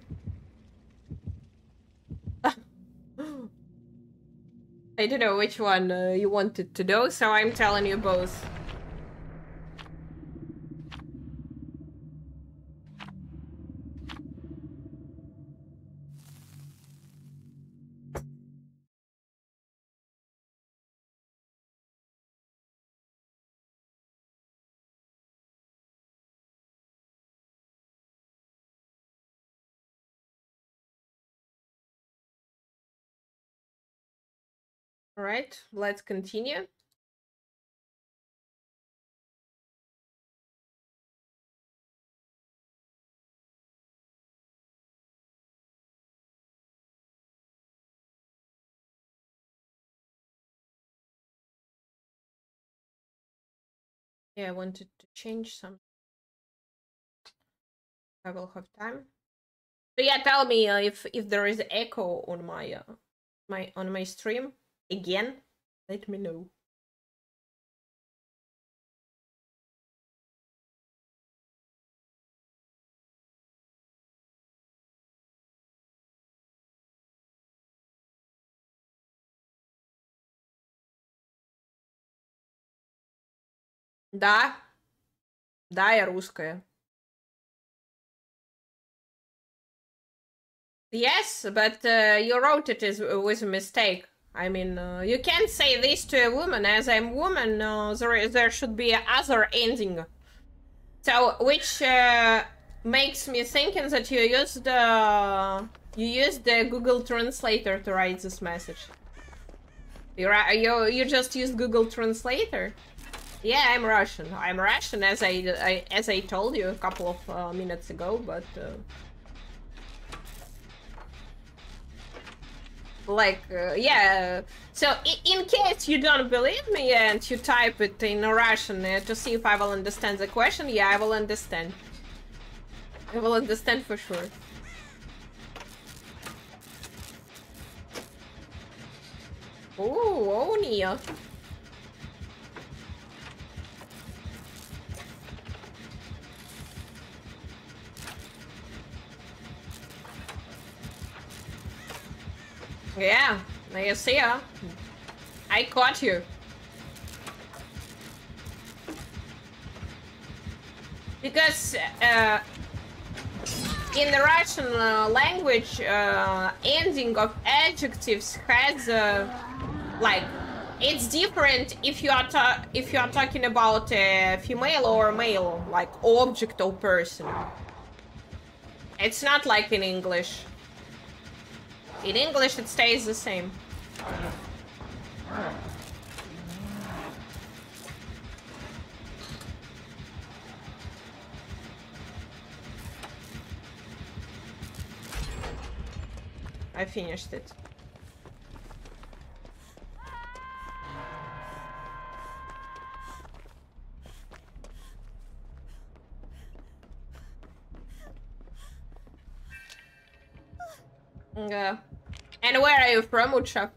I don't know which one you wanted to do, so I'm telling you both. All right, let's continue. Yeah, I wanted to change something. I will have time. So yeah, tell me if there is echo on my on my stream. Again, let me know. Да, да, я русская. Yes, but you wrote it with a mistake. I mean, you can't say this to a woman. As I'm woman, there should be another ending. So, which makes me thinking that you used the Google Translator to write this message. You just used Google Translator? Yeah, I'm Russian. I'm Russian, as I told you a couple of minutes ago, but yeah. So in case you don't believe me and you type it in Russian to see if I will understand the question, yeah, I will understand. I will understand for sure. Oh, Nia. Yeah, I see ya. I caught you. Because in the Russian language, ending of adjectives has like, it's different if you are talking about a female or a male, like object or person. It's not like in English. In English, it stays the same. I finished it. Yeah. And where are you from, Ucha?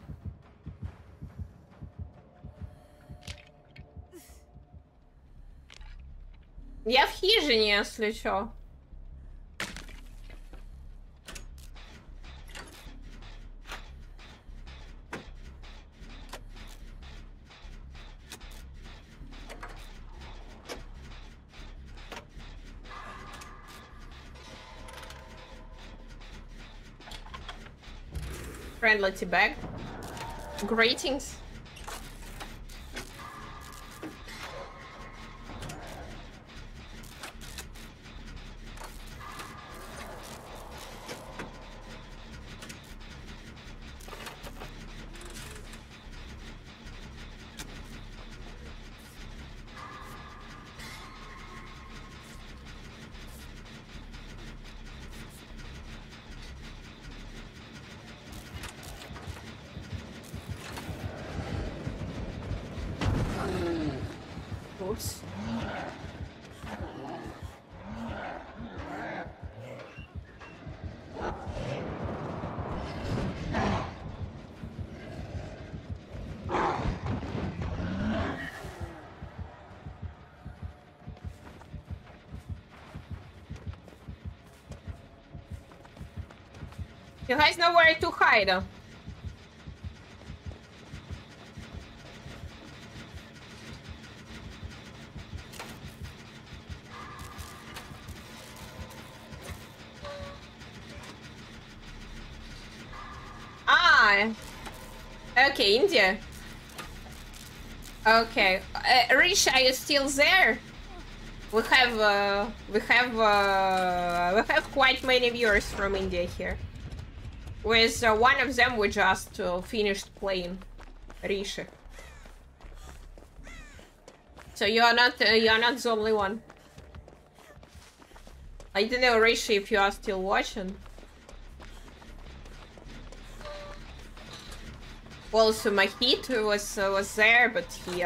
Я в хижине, если чё. Friendly bag. Greetings. You guys know where to hide. Ah, okay, India. Okay, Risha, are you still there? We have quite many viewers from India here. With one of them we just finished playing, Risha. So you're not the only one. I don't know, Risha, if you are still watching. Also, Mahit was there, but he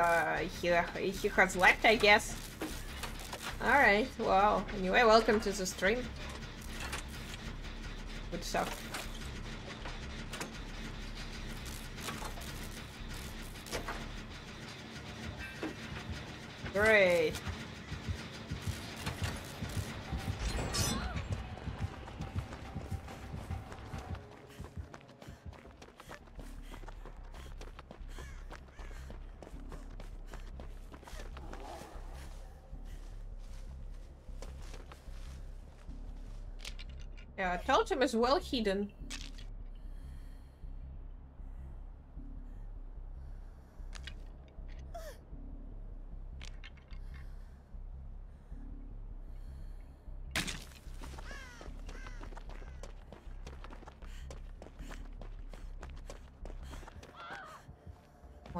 has left, I guess. All right. Wow. Anyway, welcome to the stream. Good stuff. Great. Yeah, totem is well hidden.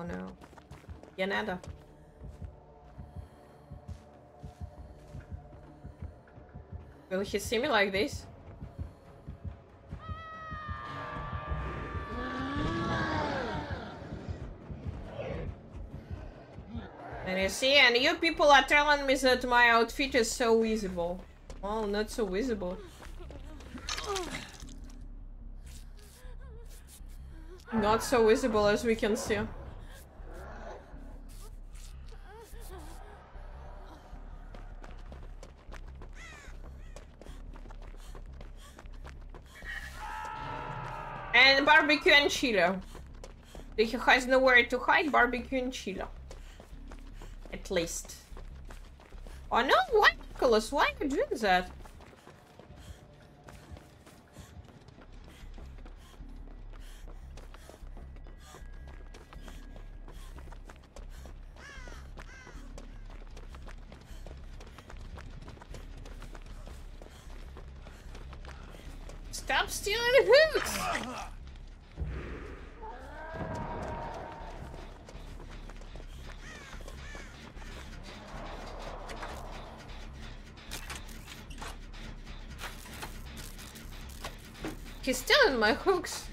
for now. Yeah, nada. Will he see me like this? And you see, and you people are telling me that my outfit is so visible. Well, not so visible. Not so visible as we can see. And barbecue and chili. He has nowhere to hide, barbecue and chili. At least. Oh no, why, Nicholas? Why are you doing that? Stop stealing hoots! He's stealing my hooks.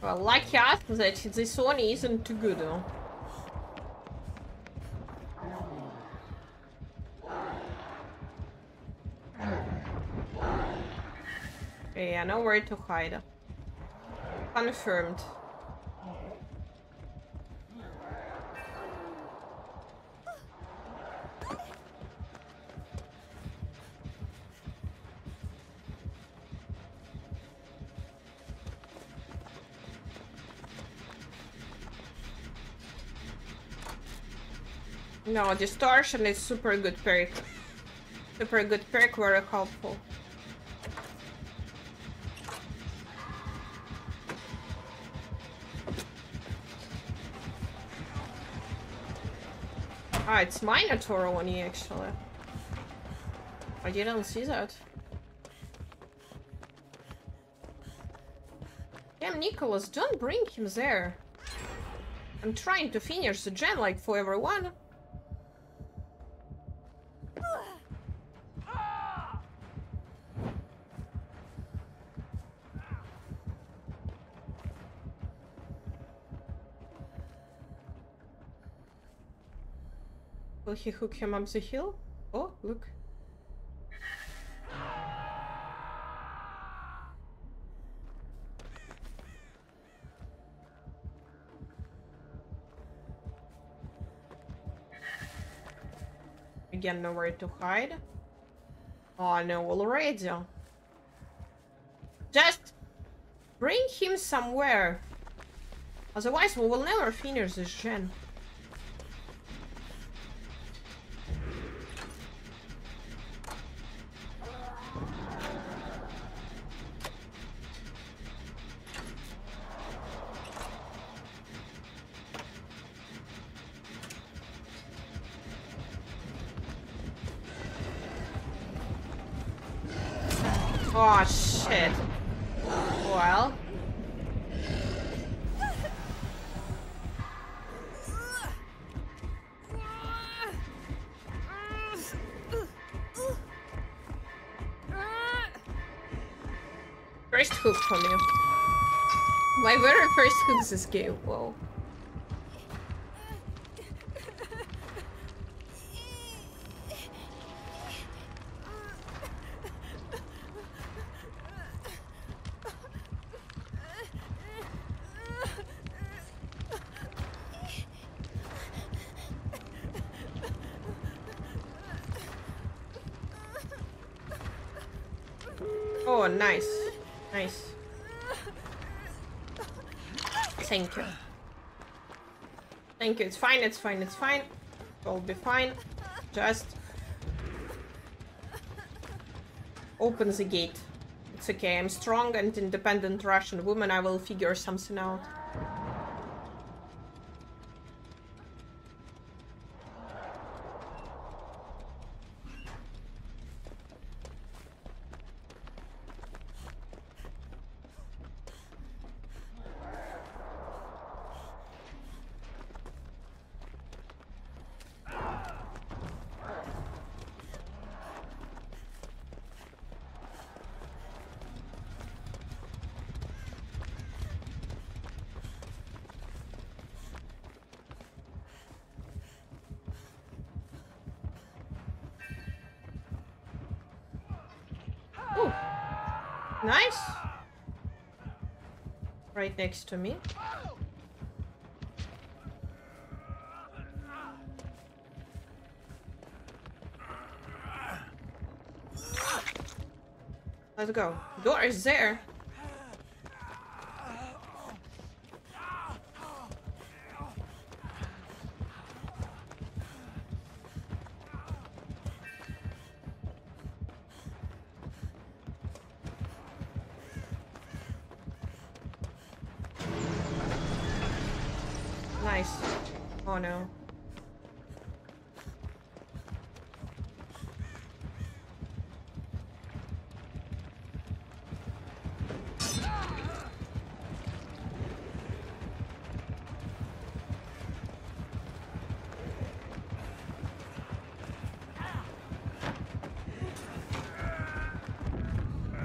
Well, lucky us that this one isn't too good though. Okay, yeah, nowhere to hide. Confirmed. No, distortion is super good perk. Super good perk, very helpful. Ah, it's Minotaur on E actually. I didn't see that. Damn, Nicholas, don't bring him there. I'm trying to finish the gen like for everyone. Will he hook him up the hill? Oh, look. Again, nowhere to hide. Oh no, already. Just bring him somewhere. Otherwise, we will never finish this gen. Oh shit. Well. First hook from you. My very first hook this game. Whoa. Oh, nice. Nice. Thank you. Thank you. It's fine, it's fine, it's fine. It'll be fine. Just open the gate. It's okay. I'm strong and independent Russian woman. I will figure something out. Nice. Right next to me. Let's go. Door is there. Nice. Oh no.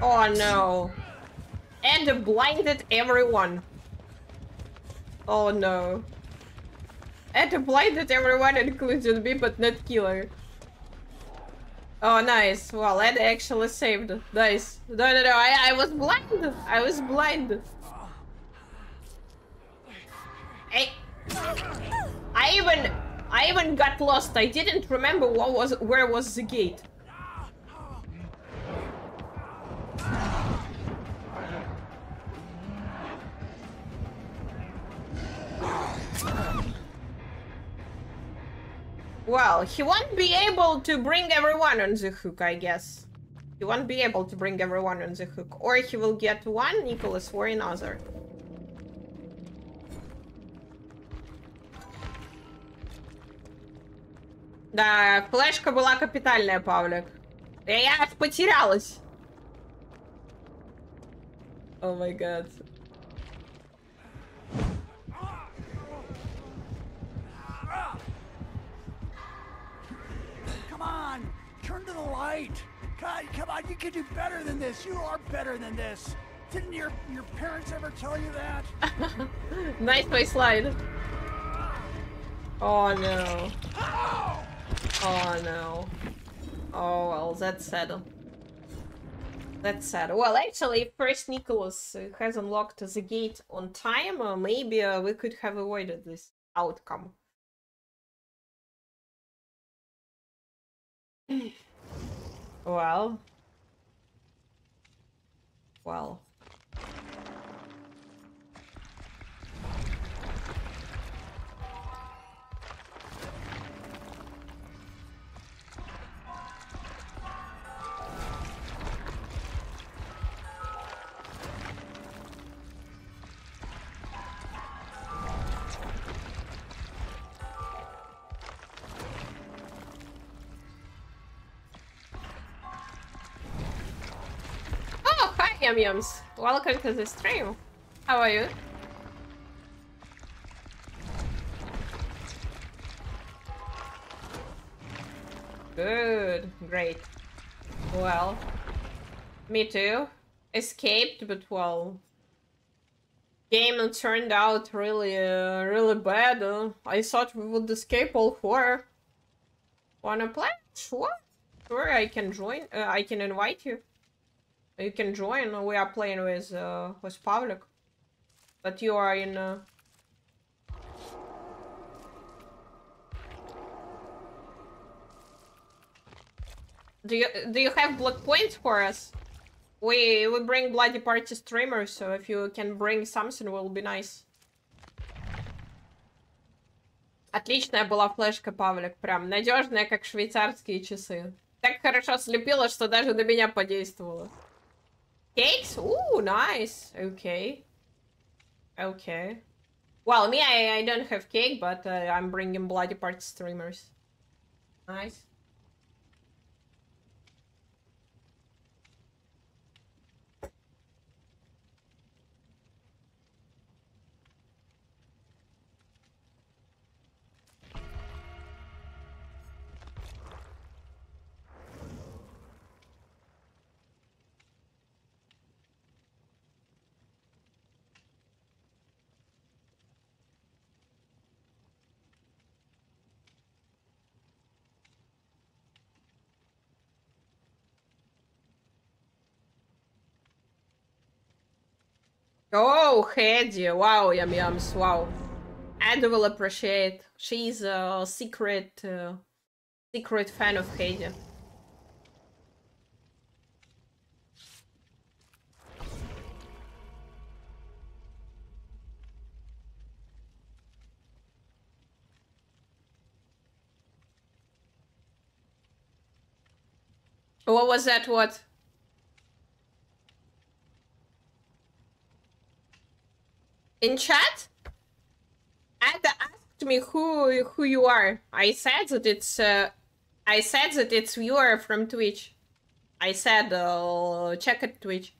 Oh no. And blinded everyone. Oh no. And blinded everyone, including me, but not killer. Oh nice. Well, Ada actually saved. Nice. No, I was blinded. I was blinded. I even got lost. I didn't remember where was the gate. Well, he won't be able to bring everyone on the hook, I guess. He won't be able to bring everyone on the hook. Or he will get one Nicholas for another. Да, флешка была капитальная, Павлик. Я потерялась. Oh my god. Turn to the light. God, come on, you can do better than this. You are better than this. Didn't your parents ever tell you that? Nice baseline. Oh no. Oh no. Oh well, that's sad. That's sad. Well, actually, if first Nicholas has unlocked the gate on time, maybe we could have avoided this outcome. Well. Well. Yum-yums. Welcome to the stream. How are you? Good. Great. Well, me too. Escaped, but well, game turned out really bad. I thought we would escape all four. Wanna play? Sure. Sure, I can join. I can invite you. You can join. We are playing with Pavlik, but you are in. Do you have blood points for us? We bring bloody party streamers, so if you can bring something, will be nice. Отличная была флешка, Павлик, прям надежная, как швейцарские часы. Так хорошо слепила, что даже на меня подействовало. Cakes? Ooh, nice. Okay. Okay. Well, me, I don't have cake, but I'm bringing bloody party streamers. Nice. Oh, Hedy. Wow, yum yums. Wow. Ada will appreciate. She's a secret fan of Hedy. What was that? What? In chat? Ada asked me who you are. I said that it's viewer from Twitch. I said check at Twitch.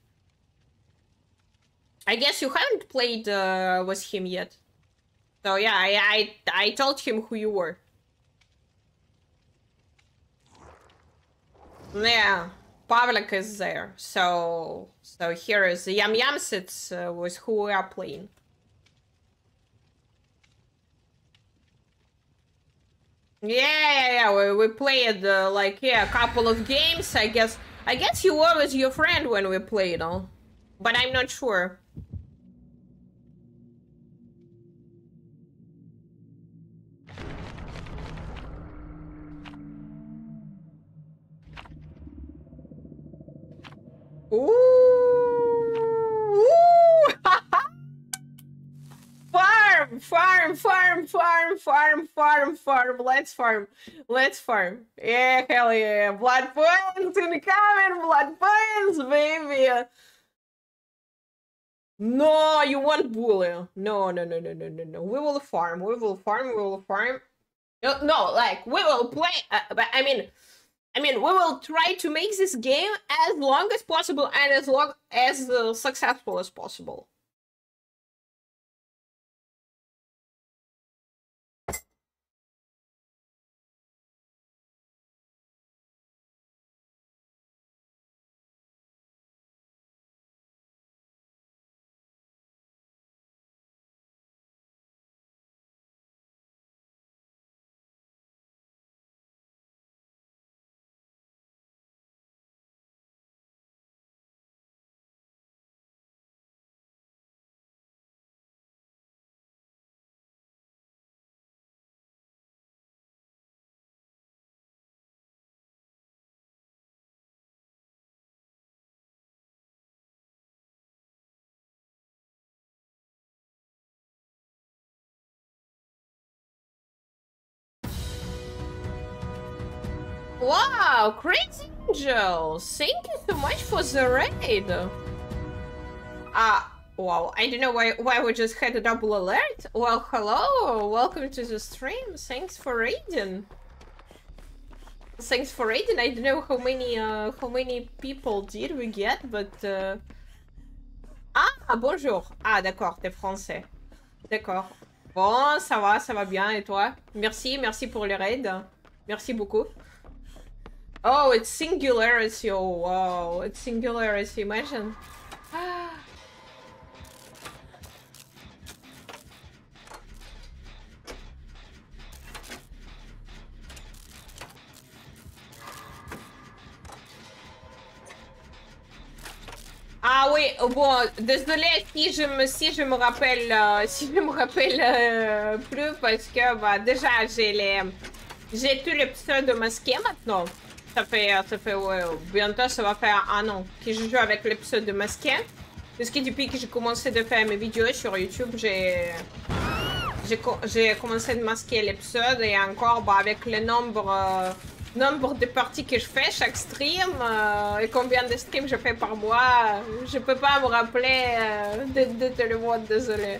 I guess you haven't played with him yet. So yeah, I told him who you were. Yeah, Pavlik is there. So here is the Yum Yum sits with who we are playing. Yeah. We played a couple of games. I guess you were with your friend when we played, all, but I'm not sure. Ooh! Farm. Let's farm. Yeah, hell yeah. Blood points incoming, blood points, baby. No, you won't bully. No. We will farm. No, we will play, but I mean, we will try to make this game as long as possible and as long as successful as possible. Wow, Crazy Angel! Thank you so much for the raid! Wow, I don't know why we just had a double alert. Well, hello, welcome to the stream. Thanks for raiding. I don't know how many people did we get, but... Ah, bonjour! Ah, d'accord, t'es français. D'accord. Bon, ça va bien, et toi? Merci pour le raid. Merci beaucoup. Oh, it's Singularity. Oh, wow. It's Singularity. Imagine. Ah oui, bon, désolé si je me rappelle plus parce que bah, déjà j'ai tout le pseudo masqué maintenant. Ça fait bientôt ça va faire un an que je joue avec le pseudo masqué. Parce que depuis que j'ai commencé de faire mes vidéos sur YouTube, j'ai commencé de masquer les pseudos et encore bah, avec le nombre de parties que je fais chaque stream et combien de streams je fais par mois, je peux pas me rappeler de tout le monde, désolé.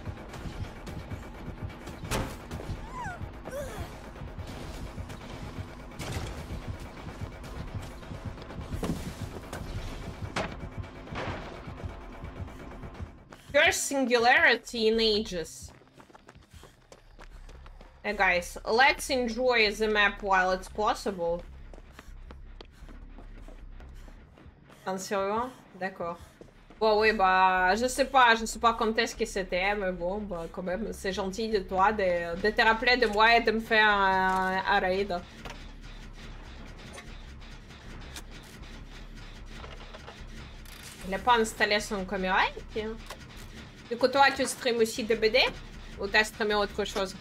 First Singularity in ages. Hey guys, let's enjoy the map while it's possible. 1 sur 20? D'accord. Bon, oui, bah, je sais pas quand est-ce que c'était, mais bon, bah, quand même, c'est gentil de toi de te rappeler de moi et de me faire un raid. Il n'a pas installé son caméra. Du coup, toi, tu streams aussi DBD ou t'as streamé autre chose?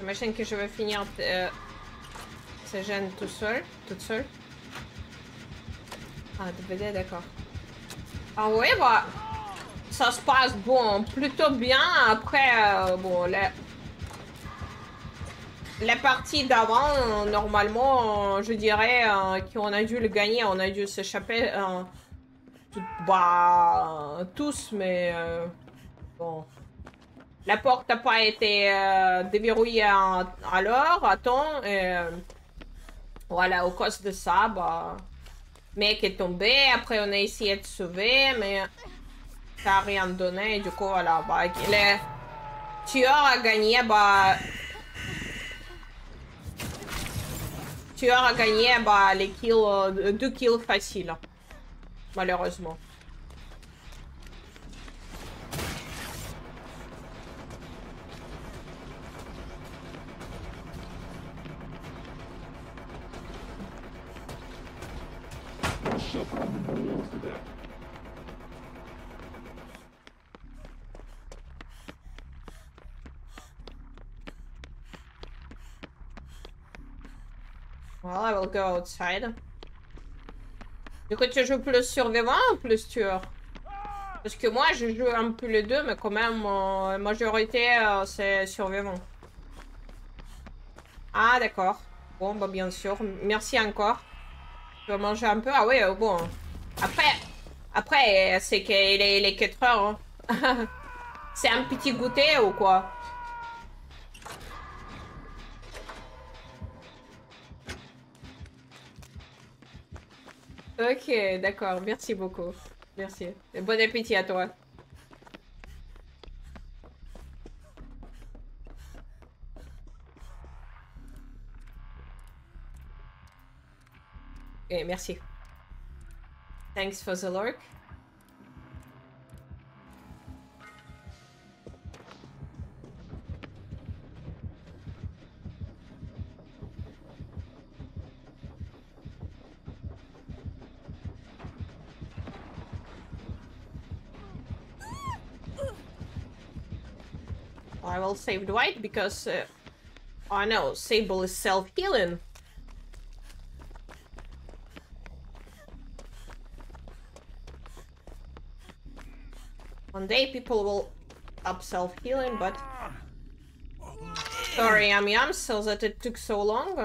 J'imagine que je vais finir ces gènes tout seul, toute seule. Ah, DVD, d'accord. Ah ouais, bah, ça se passe, bon, plutôt bien. Après, bon, la partie d'avant, normalement, je dirais qu'on a dû le gagner, on a dû s'échapper, bah, tous, mais bon. La porte n'a pas été déverrouillée à l'heure, à temps, et voilà, au cause de ça, bah, mec est tombé, après on a essayé de sauver, mais ça n'a rien donné, et du coup, voilà, bah, le tueur a gagné, bah, les kills, 2 kills faciles, malheureusement. Well, I will go outside. Du coup, tu joues plus survivant ou plus tueur? Parce que moi, je joue un peu les deux, mais quand même, la majorité, c'est survivant. Ah, d'accord. Bon, bah, bien sûr. Merci encore. Je vais manger un peu. Ah oui, bon. Après, c'est qu'il est 4 heures. Hein. C'est un petit goûter ou quoi? Ok, d'accord. Merci beaucoup. Merci. Et bon appétit à toi. Okay, merci. Thanks for the lurk. I will save Dwight because I know Sable is self-healing. One day people will up self-healing, but sorry, I'm so that it took so long.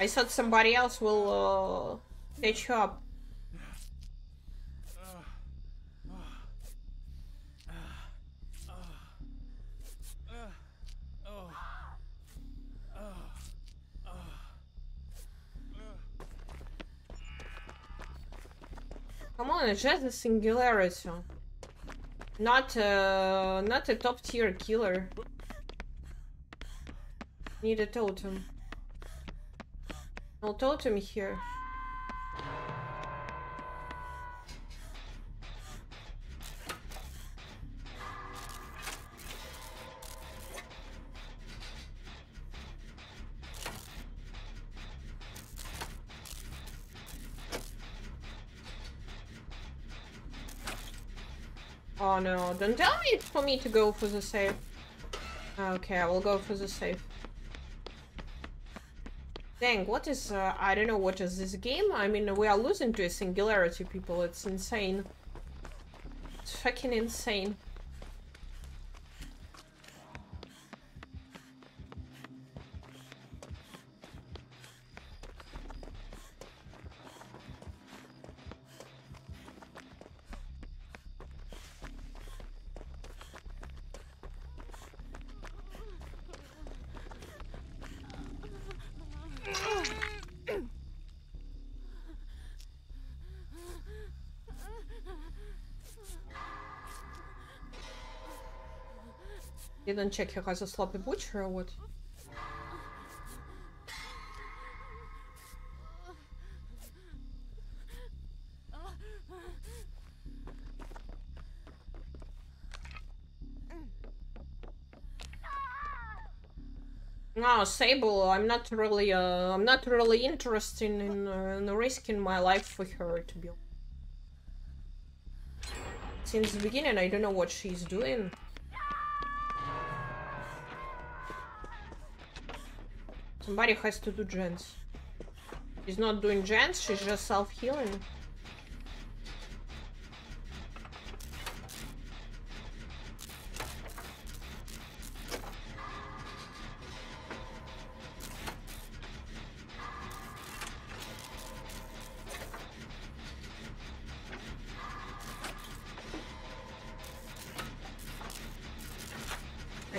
I thought somebody else will catch you up. Come on, it's just a Singularity. Not a top tier killer. Need a totem. No totem here. Oh no, don't tell me it's for me to go for the safe. Okay, I will go for the safe. Dang, what is... I don't know what is this game. I mean, we are losing to a Singularity, people. It's insane. It's fucking insane. You don't check her as a sloppy butcher or what? No, Sable, I'm not really interested in risking my life for her, to be honest. Since the beginning, I don't know what she's doing. Somebody has to do gens. She's not doing gens, she's just self-healing.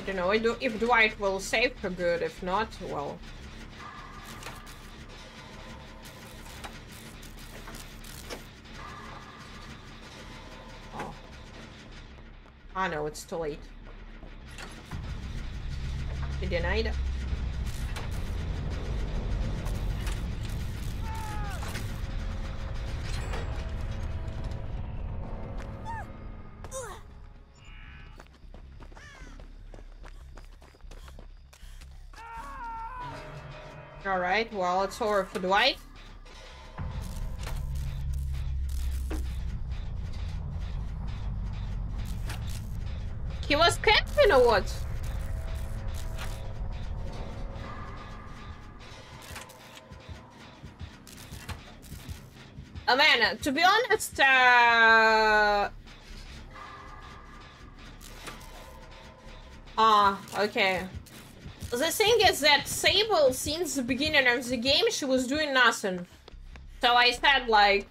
You know, if Dwight will save her, good. If not, well. Oh. Oh no, it's too late. She denied it. Alright, well, it's over for Dwight. He was captain or what? Oh man, to be honest, okay. The thing is that Sable, since the beginning of the game, she was doing nothing. So I said, like,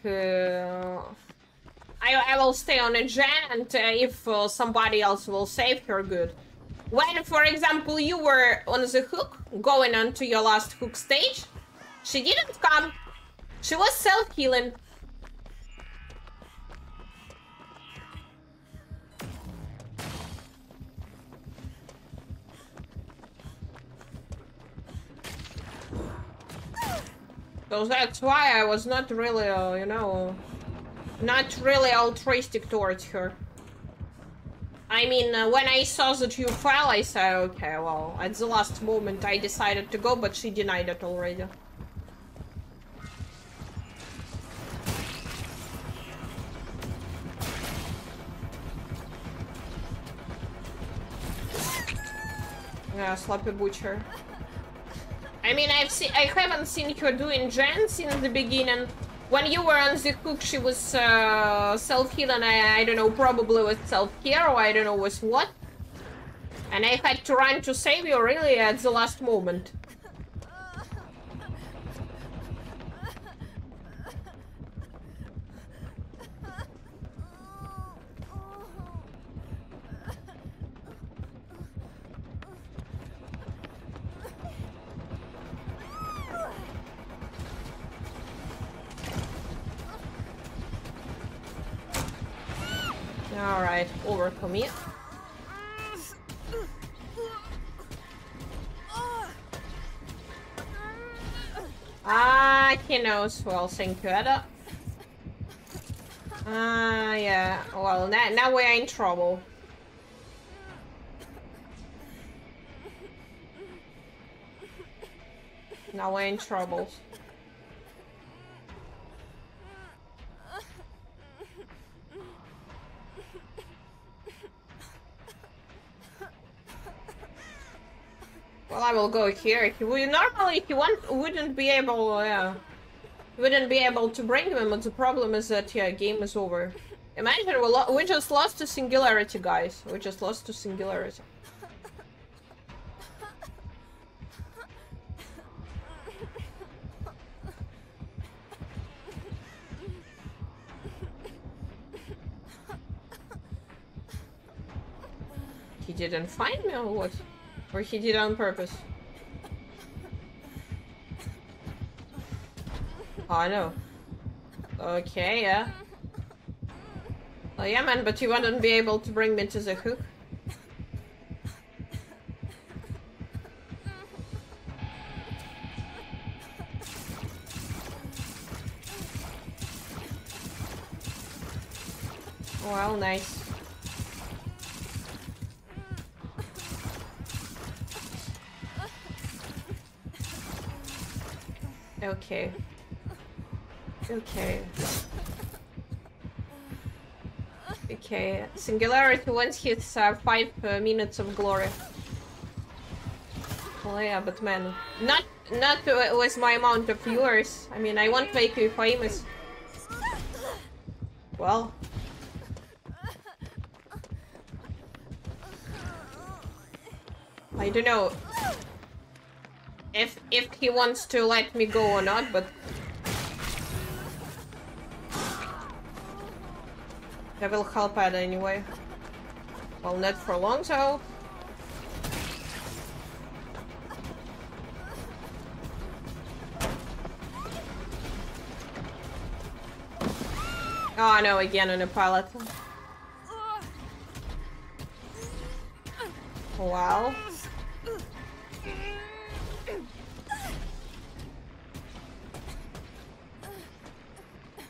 I will stay on a gen, and if somebody else will save her, good. When, for example, you were on the hook, going on to your last hook stage, she didn't come. She was self-healing. So that's why I was not really, you know, not really altruistic towards her. I mean, when I saw that you fell, I said, okay, well, at the last moment I decided to go, but she denied it already. Yeah, sloppy butcher. I mean, I haven't seen her doing gens since the beginning. When you were on the hook, she was self-healing. I don't know, probably with self-care, or I don't know with what. And I had to run to save you, really, at the last moment. Alright, over for me. Ah, he knows. Well, thank you, Ada. Ah, yeah. Well, now we are in trouble. Now we're in trouble. Well, I will go here. He wouldn't be able, wouldn't be able to bring him. But the problem is that yeah, game is over. Imagine we just lost to Singularity, guys. We just lost to Singularity. He didn't find me or what? Or he did it on purpose. Oh no. Okay, yeah. Oh yeah, man, but you wouldn't be able to bring me to the hook. Wow, nice. Okay. Okay. Okay, Singularity once hits 5 minutes of glory. Well, yeah, but man, not with my amount of viewers. I mean, I won't make you famous. Well. I don't know if he wants to let me go or not, but... I will help Ada anyway. Well, not for long, so... Oh no, again on a pallet. Wow.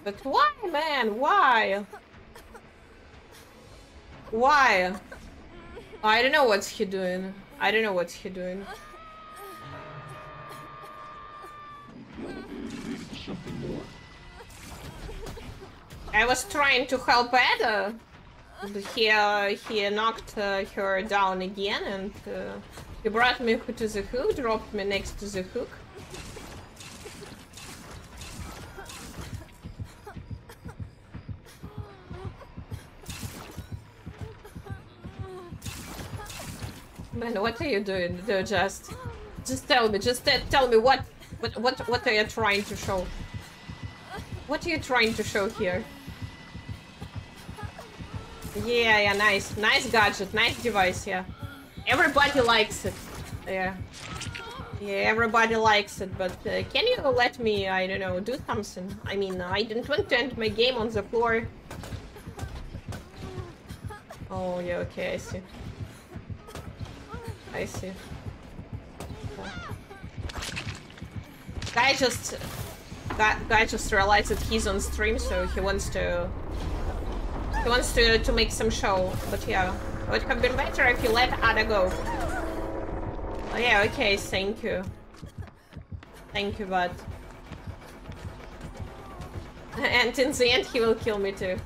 But why, man? Why? Why? I don't know what's he doing. I don't know what's he doing. I was trying to help Ada, but he knocked her down again, and he brought me to the hook, dropped me next to the hook. Man, what are you doing? They're just tell me what are you trying to show? What are you trying to show here? Yeah, yeah, nice. Nice gadget, nice device, yeah. Everybody likes it. Yeah. Yeah, everybody likes it, but can you let me, I don't know, do something? I mean, I didn't want to end my game on the floor. Oh, yeah, okay, I see. I see. Guy just realized that he's on stream, so he wants to make some show. But yeah, it would have been better if you let Ada go. Oh yeah, okay, thank you. Thank you, bud. And in the end, he will kill me too.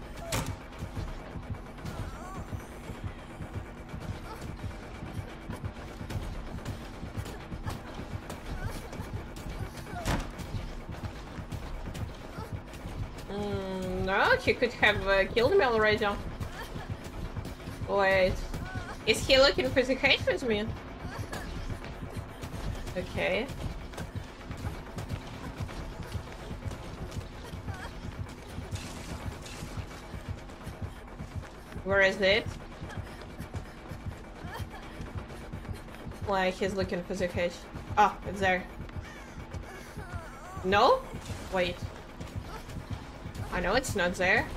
No, he could have killed me already. Wait. Is he looking for the hate with me? Okay. Where is it? Like, he's looking for the hate. Oh, it's there. No? Wait. I know it's not there.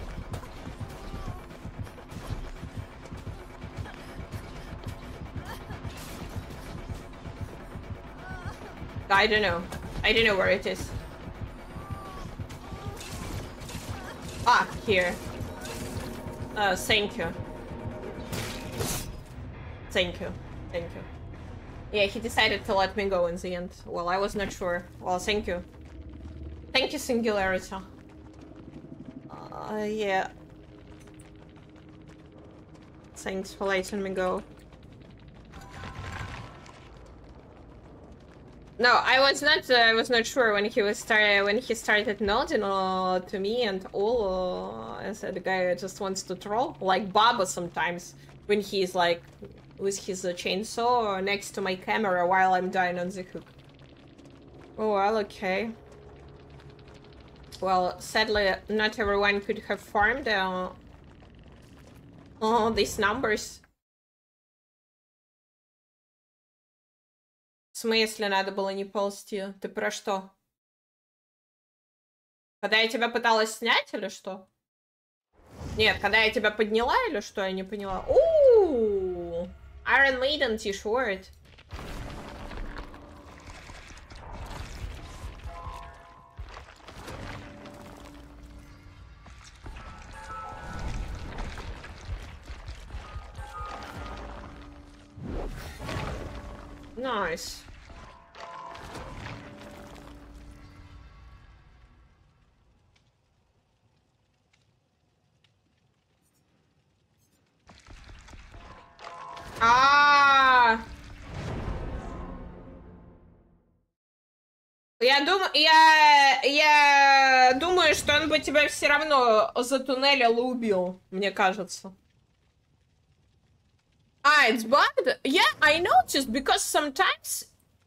I don't know. I don't know where it is. Ah, here. Thank you. Thank you. Thank you. Yeah, he decided to let me go in the end. Well, I was not sure. Well, thank you. Thank you, Singularity. Yeah. Thanks for letting me go. No, I was not sure when he started nodding to me and all. I said the guy just wants to troll, like Baba sometimes when he's like with his chainsaw next to my camera while I'm dying on the hook. Oh well, okay. Well, sadly, not everyone could have farmed all these numbers. В смысле, надо было не ползти? Ты про что? Когда я тебя пыталась снять или что? Нет, когда я тебя подняла или что? Я не поняла. Ooh, Iron Maiden t-shirt. Nice. Я думаю, что он бы тебя все равно затуннелил и убил, мне кажется. Ah, it's bugged? Yeah, I noticed, because sometimes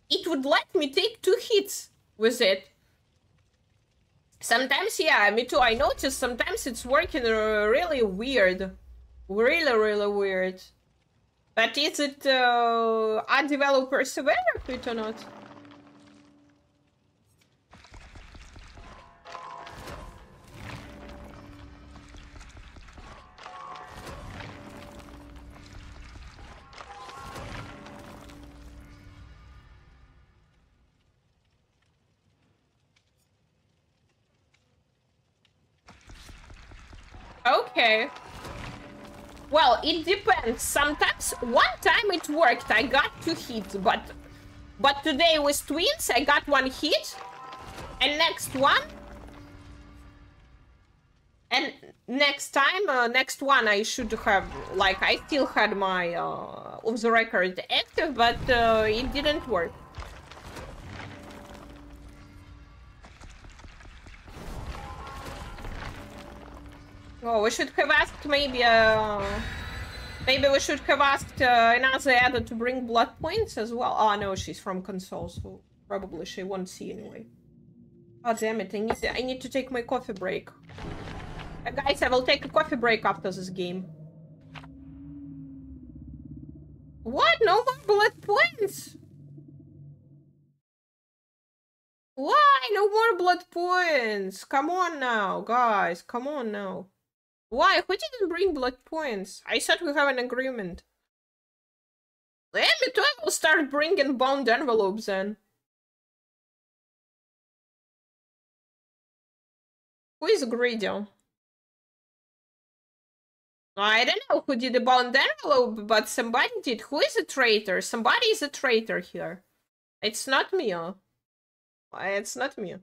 it would let me take 2 hits with it. Sometimes, yeah, me too, I noticed, sometimes it's working really weird. Really weird. But is it a developer's server quit or not? Okay. Well, it depends. Sometimes, one time it worked. I got 2 hits, but today with twins, I got 1 hit, and next time I should have, like, I still had my off the record active, but it didn't work. Oh, we should have asked maybe. Maybe we should have asked another Ada to bring blood points as well. Oh no, she's from console, so probably she won't see anyway. Oh damn it! I need to take my coffee break. Guys, I will take a coffee break after this game. What? No more blood points? Why? No more blood points? Come on now, guys. Come on now. Why? Who didn't bring blood points? I thought we have an agreement. Let me too, I will start bringing bound envelopes then. Who is greedy? I don't know who did the bound envelope, but somebody did. Who is a traitor? Somebody is a traitor here. It's not me. It's not me.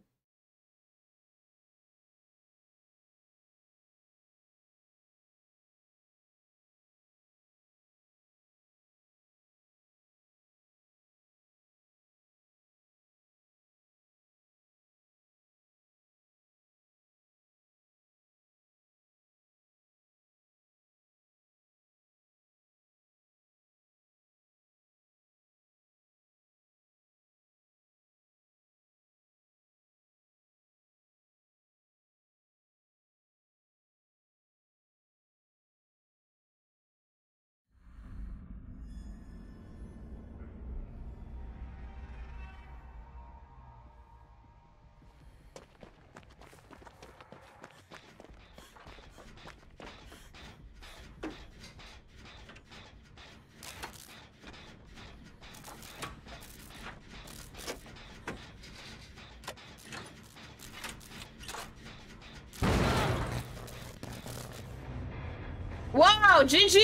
Wow, GG,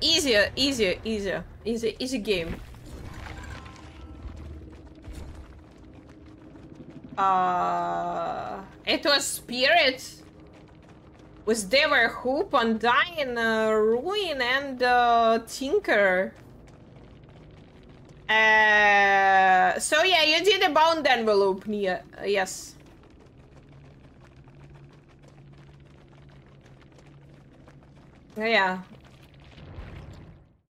easy game. It was Spirit with Dever, Hoop, Undying, Ruin, and Tinker. So yeah, you did a bound envelope, Nia. Yes. Yeah,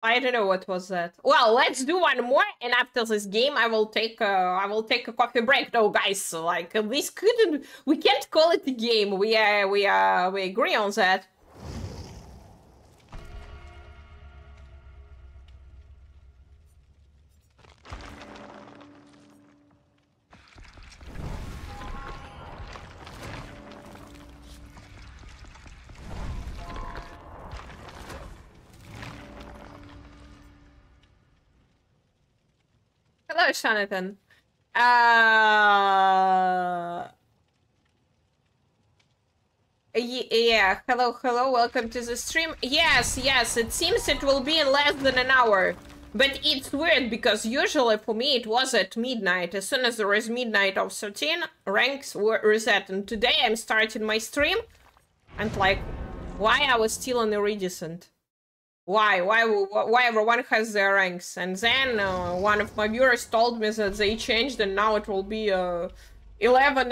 I don't know what was that. Well, let's do one more, and after this game, I will take a coffee break. No, guys, like this couldn't. We can't call it a game. We agree on that. Hello, Jonathan. Yeah, hello, welcome to the stream. Yes, it seems it will be in less than an hour. But it's weird because usually for me it was at midnight. As soon as there is midnight of 13, ranks were reset. And today I'm starting my stream and like, why I was still on iridescent? Why everyone has their ranks? And then one of my viewers told me that they changed and now it will be 11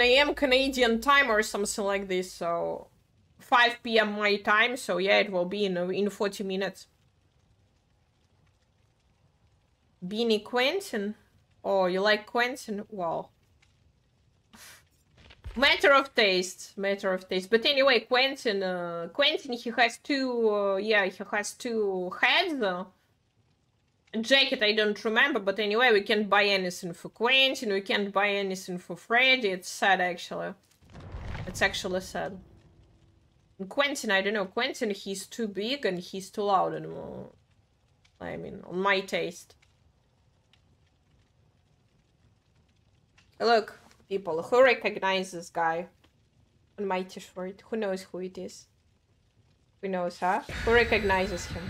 a.m. Canadian time or something like this. So 5 p.m. my time. So yeah, it will be in 40 minutes. Beanie Quentin? Oh, you like Quentin? Wow. Matter of taste, matter of taste. But anyway, Quentin, he has two, yeah, he has two heads. Jacket, I don't remember, but anyway, we can't buy anything for Quentin, we can't buy anything for Freddy. It's sad, actually. It's actually sad. And Quentin, I don't know, Quentin, he's too big and he's too loud anymore. I mean, on my taste. Look. People who recognize this guy on my t-shirt, who knows who it is? Who knows, huh? Who recognizes him?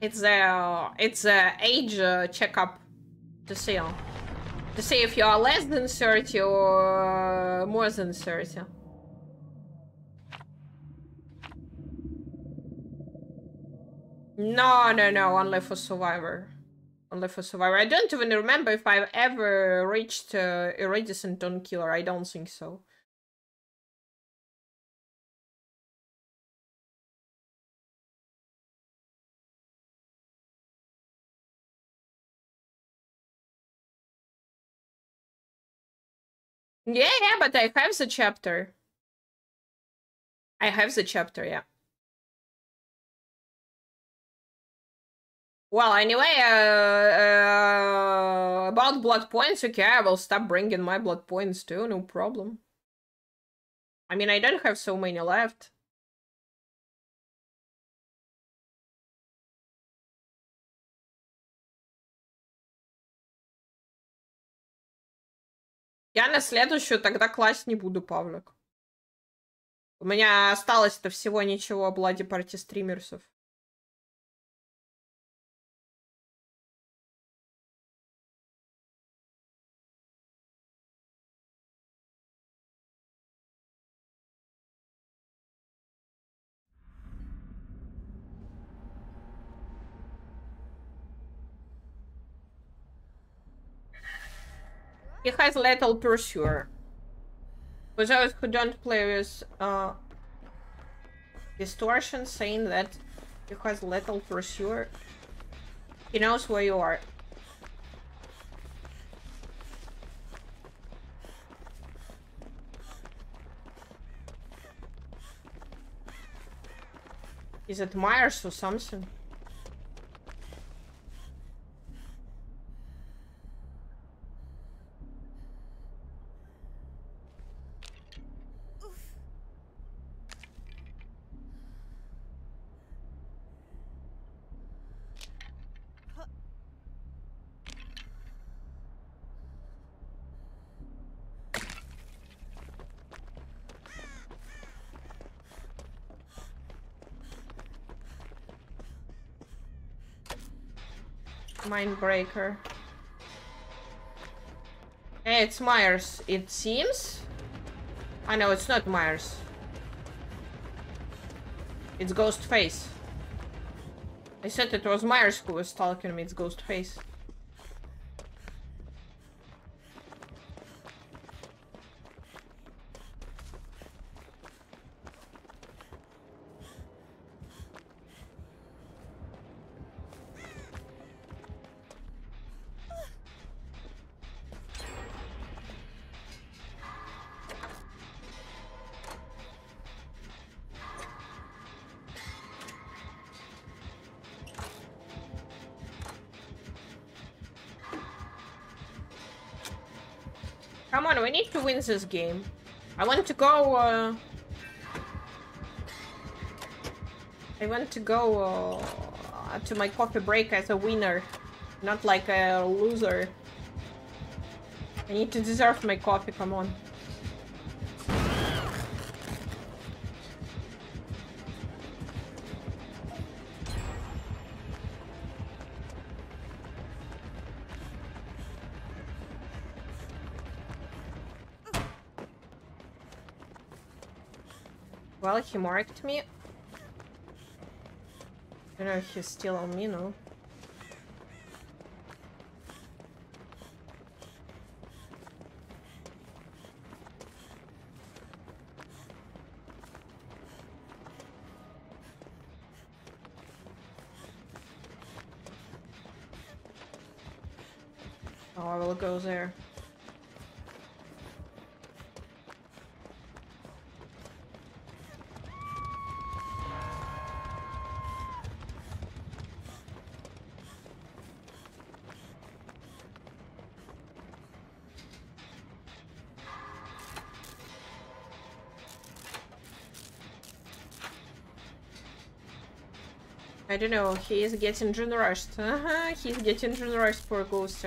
It's a age checkup to see if you are less than 30 or more than 30. No, no, no, only for Survivor. Only for Survivor. I don't even remember if I've ever reached iridescent on Killer. I don't think so. Yeah, but I have the chapter. I have the chapter, yeah. Well, anyway, about blood points, okay, I will stop bringing my blood points too, no problem. I mean, I don't have so many left. Я на следующую тогда класть не буду, Павлик. У меня осталось-то всего ничего о бладе партии стримерсов. He has Lethal Pursuer. For those who don't play with Distortion, saying that he has Lethal Pursuer, he knows where you are. Is it Myers or something? Mindbreaker. Hey, it's Myers, it seems. I know it's not Myers. It's Ghostface. I said it was Myers who was stalking me, it's Ghostface. Wins this game. I want to go to my coffee break as a winner, not like a loser. I need to deserve my coffee, come on. Well, he marked me. You know, he's still on me now. Oh, I will go there. I don't know, he is getting rushed. Uh-huh, he's getting rushed, poor ghost.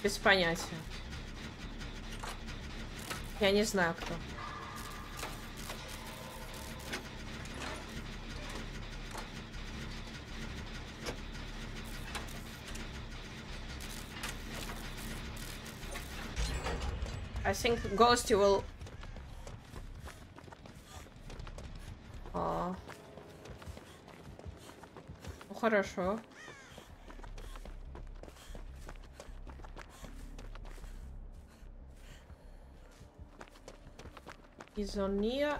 Без понятия. Я не знаю, кто. I think Ghost will... Oh. Ну, хорошо. He's on Nia.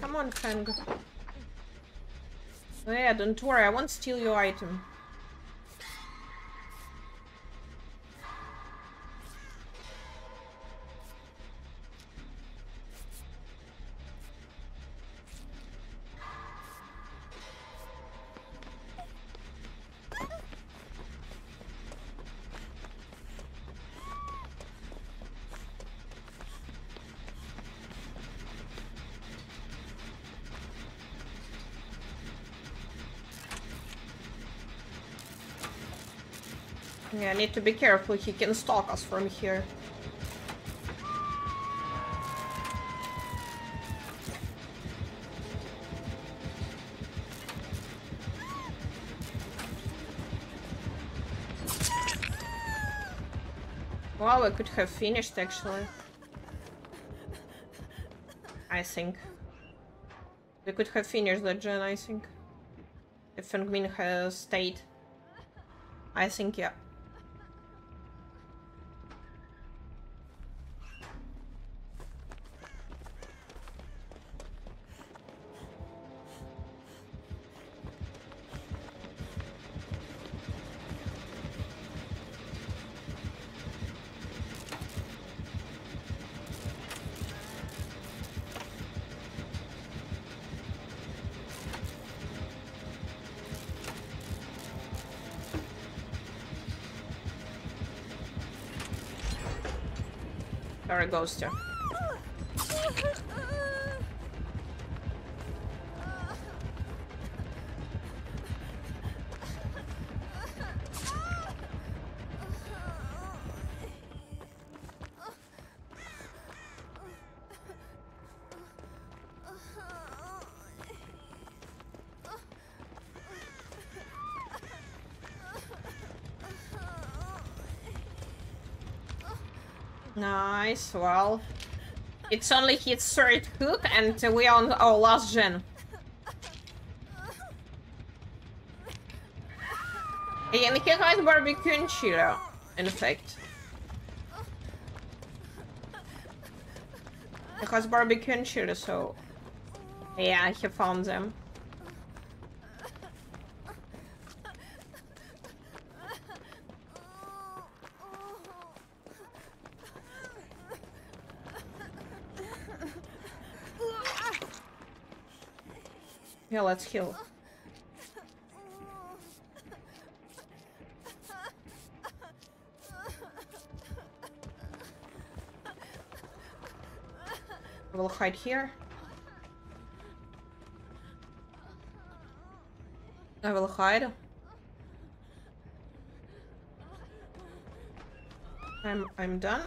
Come on, Fang. Oh, yeah, don't worry, I won't steal your item. Yeah, I need to be careful, he can stalk us from here. Wow, I could have finished actually. I think. We could have finished the gen, I think. If Feng Min has stayed. I think, yeah. Ghoster. Nice, well, it's only his third hook and we are on our last gen. And he has barbecue and chiller, in fact. He has barbecue and chiller, so... Yeah, he found them. Yeah, let's heal. We'll hide here. I will hide. I'm done.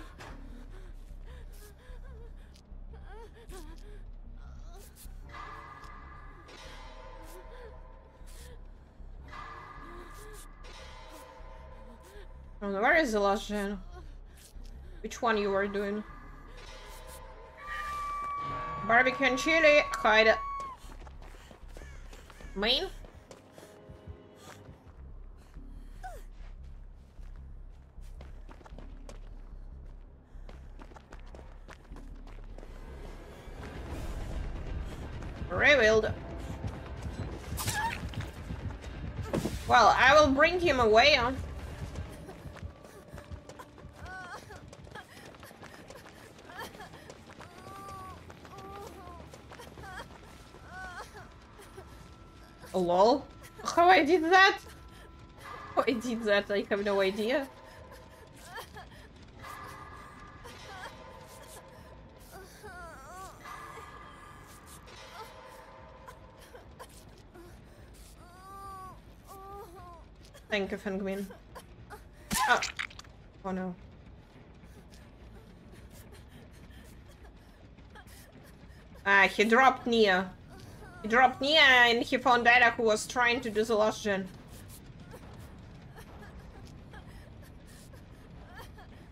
Oh, where is the last gen? Which one you were doing? Barbecue and chili, hide. Main? Revealed. Well, I will bring him away. Huh? Lol. How I did that? How I did that? I have no idea. Thank you, Feng Min. Oh. Oh no. Ah, he dropped Nia. He dropped Nia and he found Ada, who was trying to do the last gen.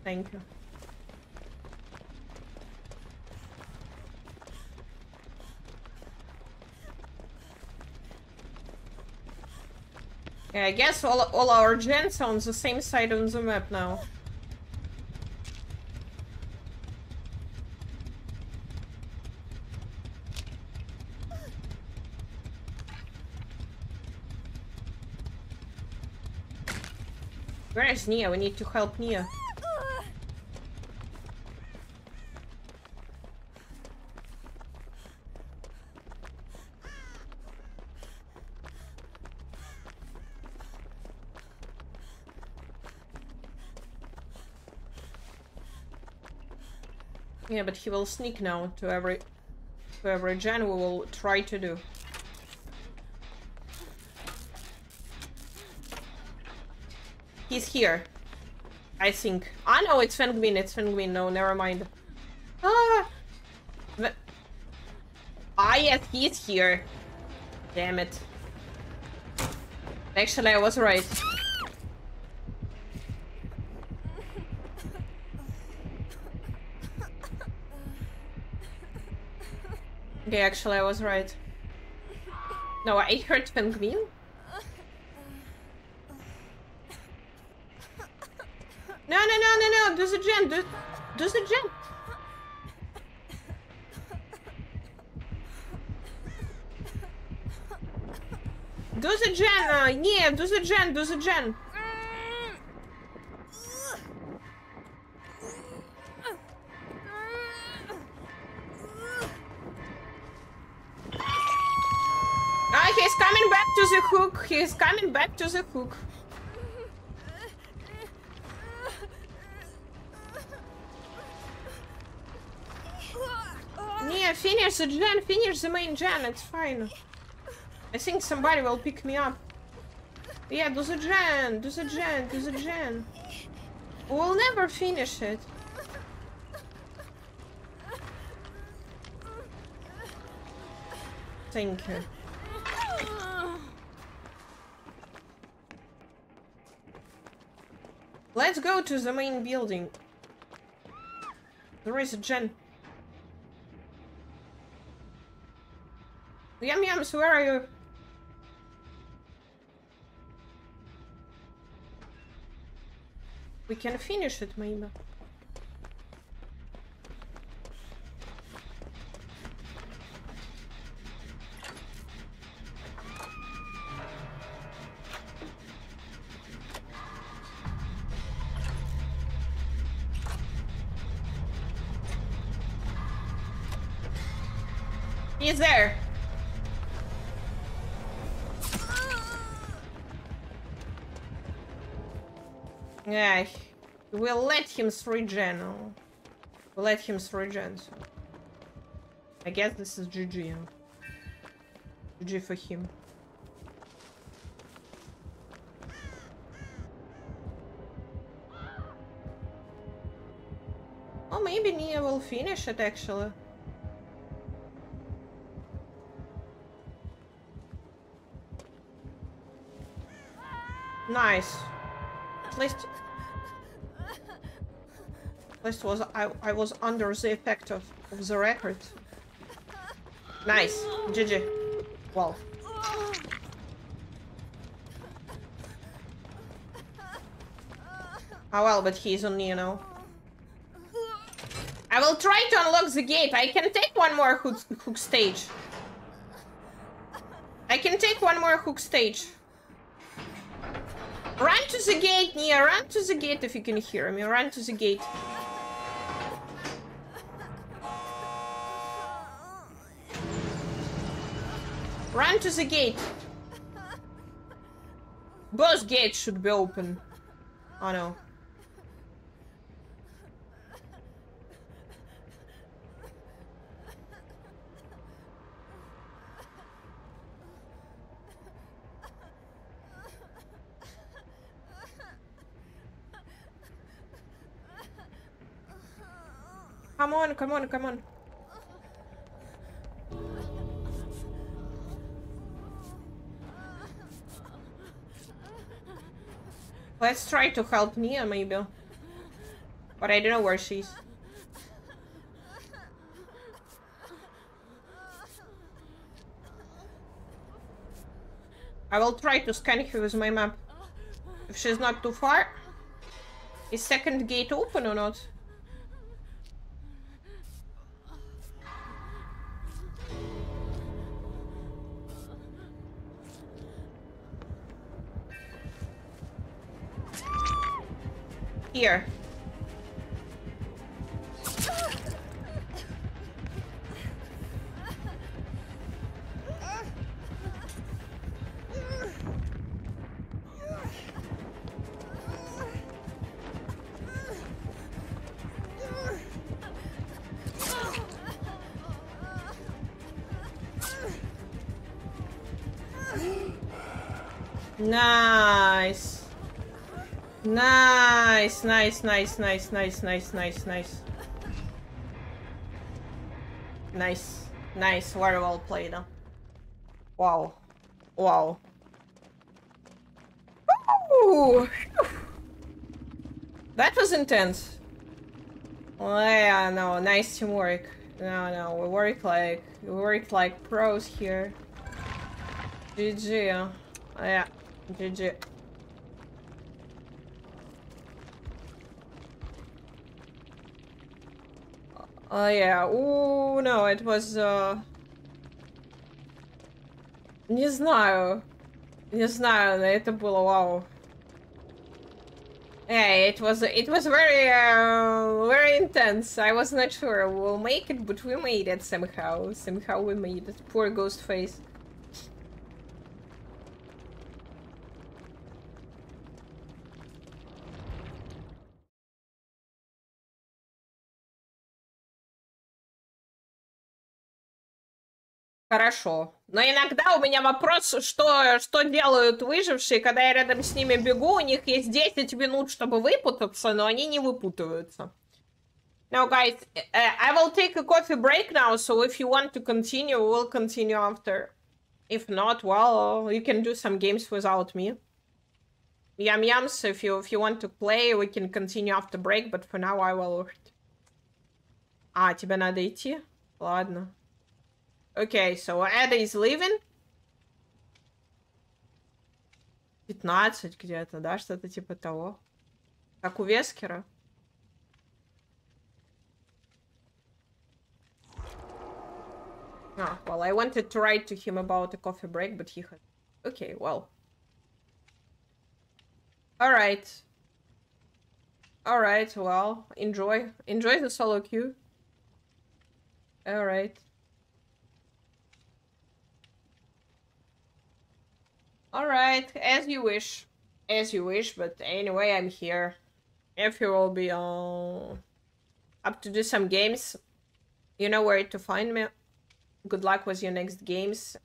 Thank you. I guess all our gens are on the same side on the map now. Where is Nia? We need to help Nia. Yeah, but he will sneak now to every gen we will try to do. He's here, I think. Ah, no, it's Feng Min. It's Feng Min. No, never mind. Ah, but... ah, yes, he's here. Damn it. Actually, I was right. Okay, actually, I was right. No, I heard Feng Min. No, no, no, no, no! Do the gen! Do the gen! Do the gen! Yeah, do the gen! Do the gen! He's coming back to the hook. He's coming back to the hook. Nia, finish the gen. Finish the main gen. It's fine. I think somebody will pick me up. Yeah, do the gen. Do the gen. Do the gen. We'll never finish it. Thank you. Let's go to the main building. There is a gen. Yum yums, where are you? We can finish it, maybe. He's there. Yeah, we'll let him 3 gen. We'll let him 3 gen. I guess this is GG. GG for him. Oh, maybe Nia will finish it actually. Nice. At least was I was under the effect of the record. Nice. GG. Well. Oh well, but he's on Nia now. I will try to unlock the gate. I can take one more hook stage. I can take one more hook stage. Run to the gate, Nia, run to the gate if you can hear me. Run to the gate. Run to the gate. Both gates should be open. Oh no. Come on, come on, come on. Let's try to help Nia, maybe. But I don't know where she is. I will try to scan her with my map. If she's not too far. Is second gate open or not? Here. Nice. Nice, nice, nice, nice, nice, nice, nice, nice. Nice, nice, very well played. Wow. Wow. Ooh. That was intense. Oh, yeah, no, nice teamwork. No, we worked like pros here. GG. Oh, yeah, GG. Yeah. Ooh, no, it was, Не знаю, это было вау. Yeah, it was very, very intense. I was not sure we'll make it, but we made it somehow. Somehow we made it. Poor Ghostface. Хорошо. Но иногда у меня вопрос, что делают выжившие, когда я рядом с ними бегу, у них есть 10 минут, чтобы выпутаться, но они не выпутываются. Now, guys, I will take a coffee break now, so if you want to continue, we'll continue after. If not, well, you can do some games without me. Yum-yums, if you want to play, we can continue after break, but for now I will... А, тебе надо идти? Ладно. Okay, so Ada is leaving. 15 где-то, да? Что-то типа того. Как у Вескера. Ah, well, I wanted to write to him about a coffee break, but he had... Okay, well. Alright. Alright, well, enjoy. Enjoy the solo queue. Alright. Alright, as you wish, but anyway, I'm here. If you will be up to do some games, you know where to find me. Good luck with your next games.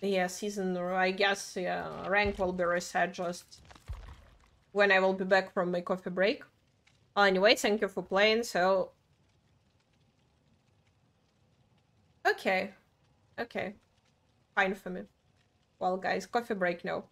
Yeah, season, I guess, yeah, rank will be reset just when I will be back from my coffee break. Anyway, thank you for playing, so... Okay. Okay. Fine for me. Well, guys, coffee break now.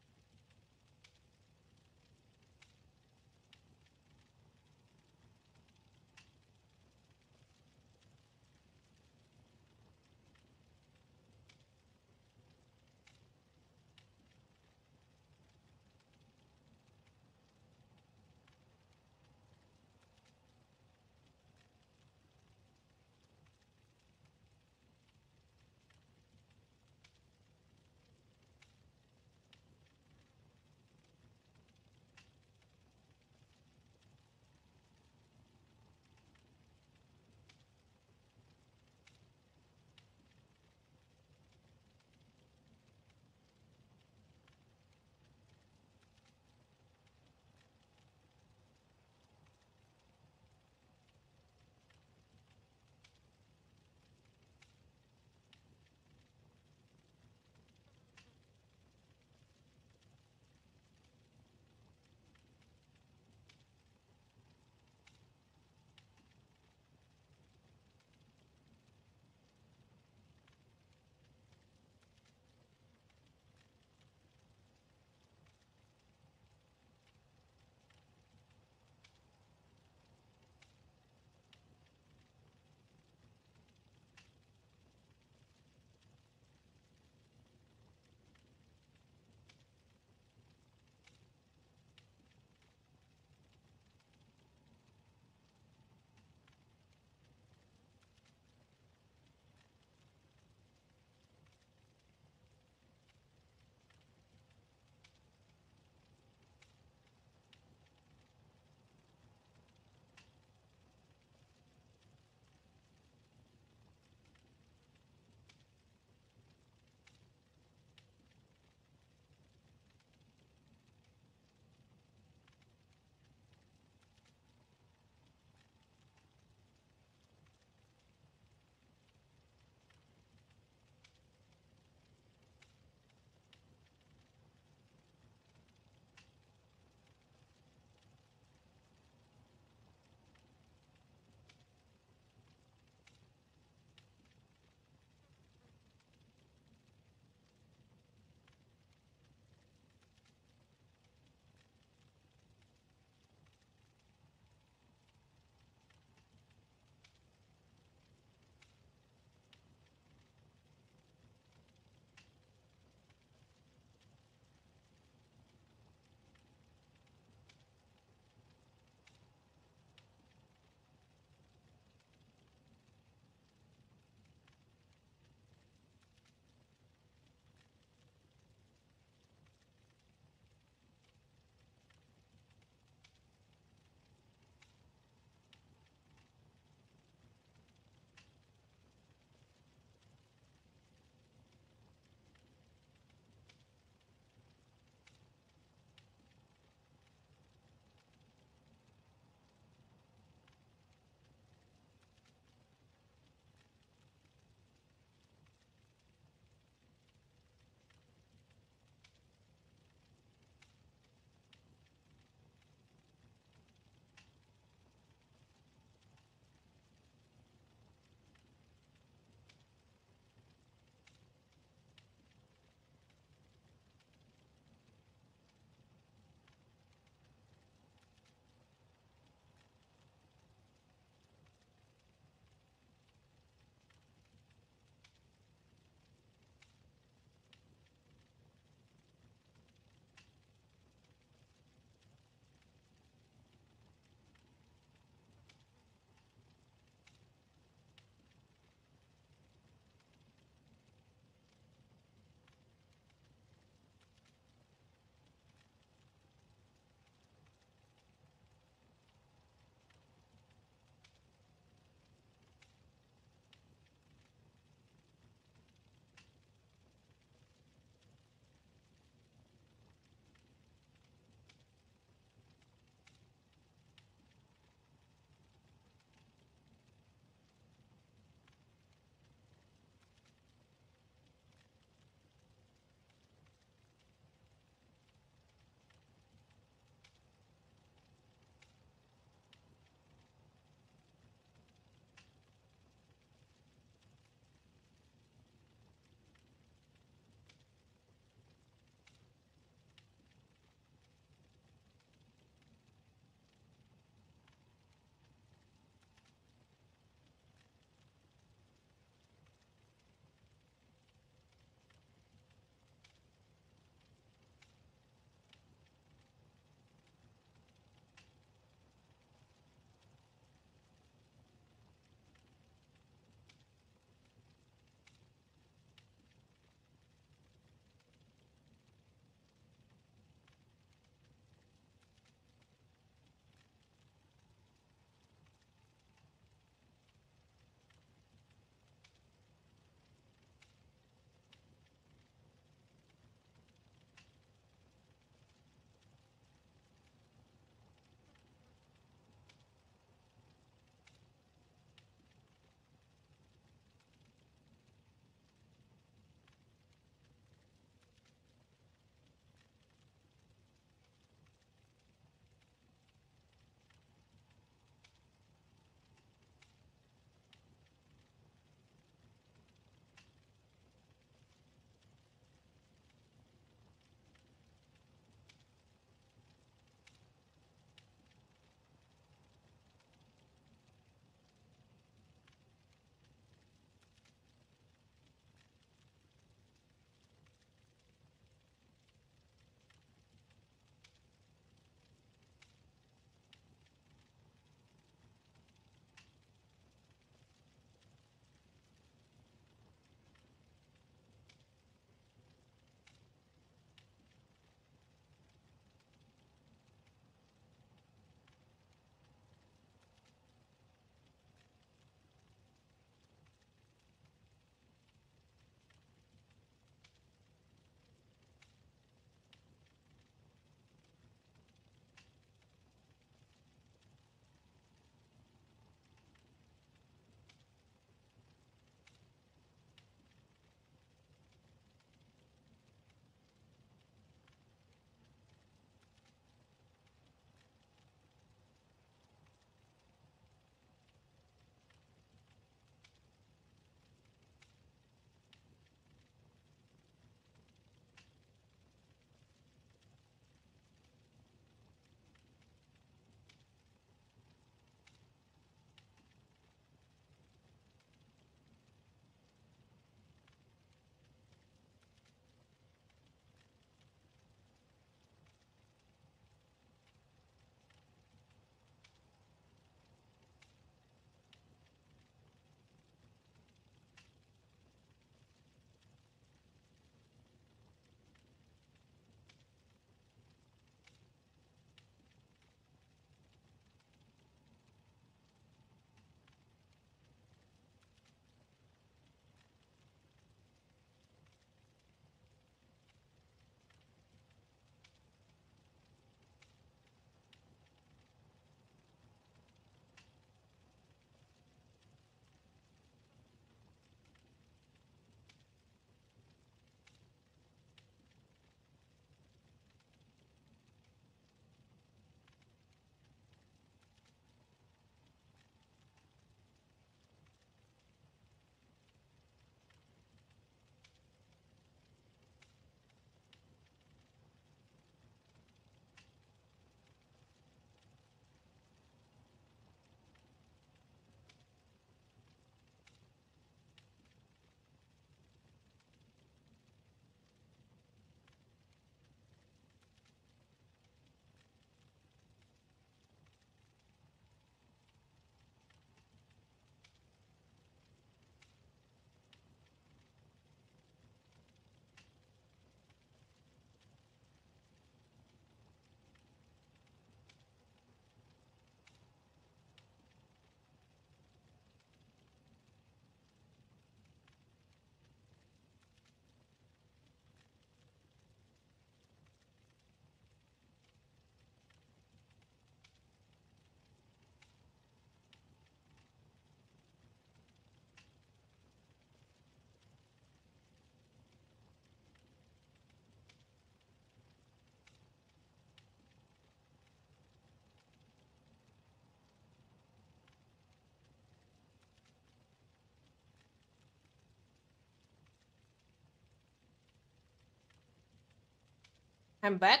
I'm back.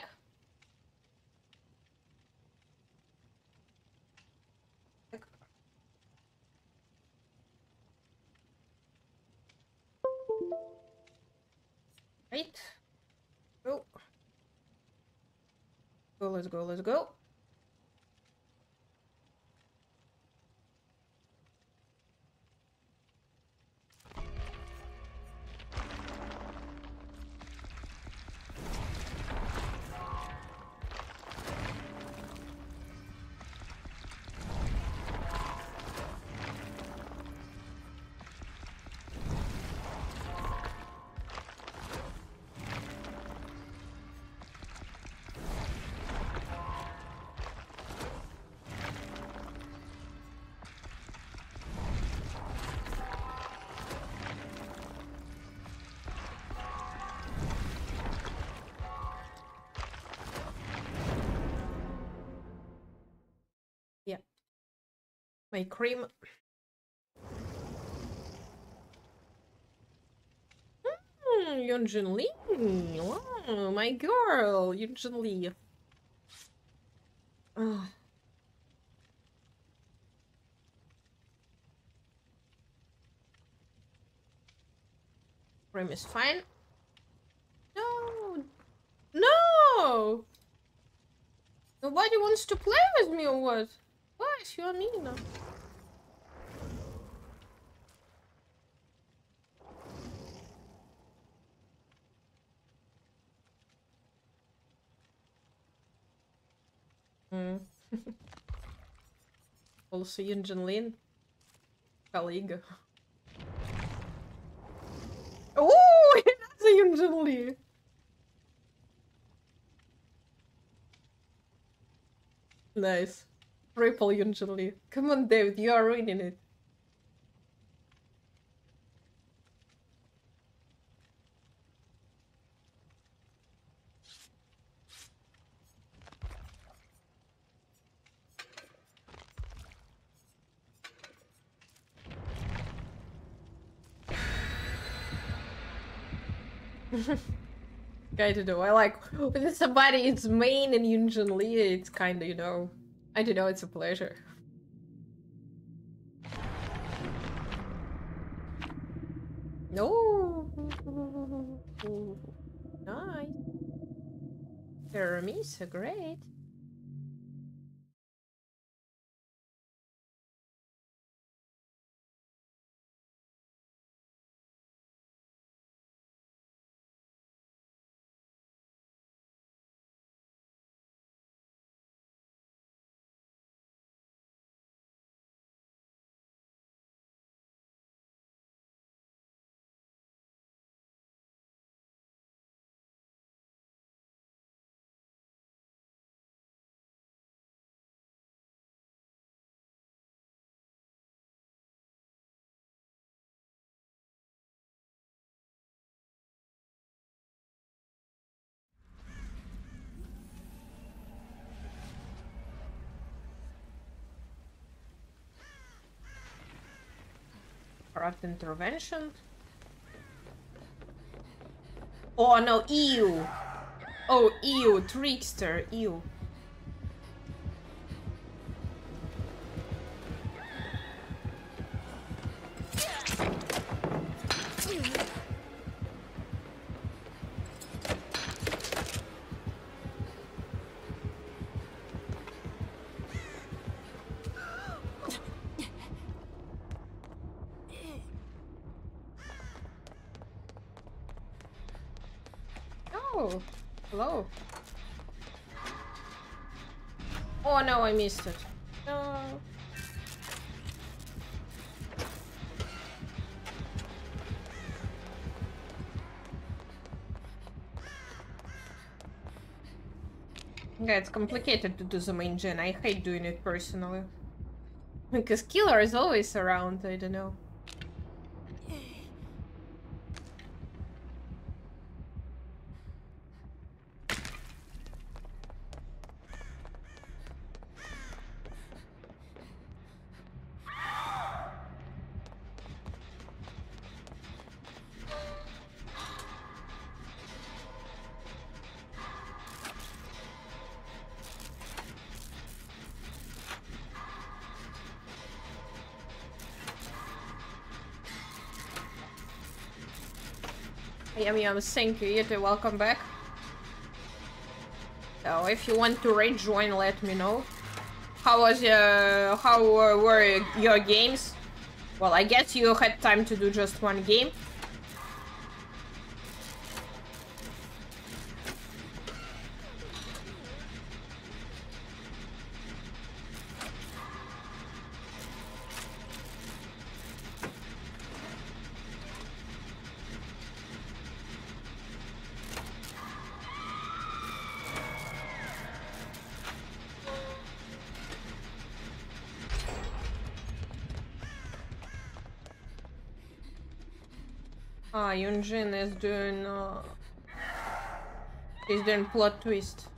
Right. Go. Go, let's go, let's go. My cream. Yun-Jin Lee. Oh, my girl, Yun-Jin Lee. Oh. Cream is fine. No. No! Nobody wants to play with me or what? What? You're mean. Also Yun-Jin Lee, colleague. Oh, that's a Yun-Jin Lee. Nice. Triple Yun-Jin Lee. Come on, David, you are ruining it. I don't know. I like when somebody is main and Yun-Jin Lee, it's kind of, you know, I don't know, it's a pleasure. No, nice. Jeremy, so great. Intervention. Oh no, ew. Oh, ew, Trickster, ew. Hello. Oh no, I missed it. No. Yeah, it's complicated to do the main gen. I hate doing it personally. Because killer is always around, I don't know. Thank you, Yeti, welcome back. So, if you want to rejoin, let me know. How were your games? Well, I guess you had time to do just one game. Yun-Jin is doing plot twist.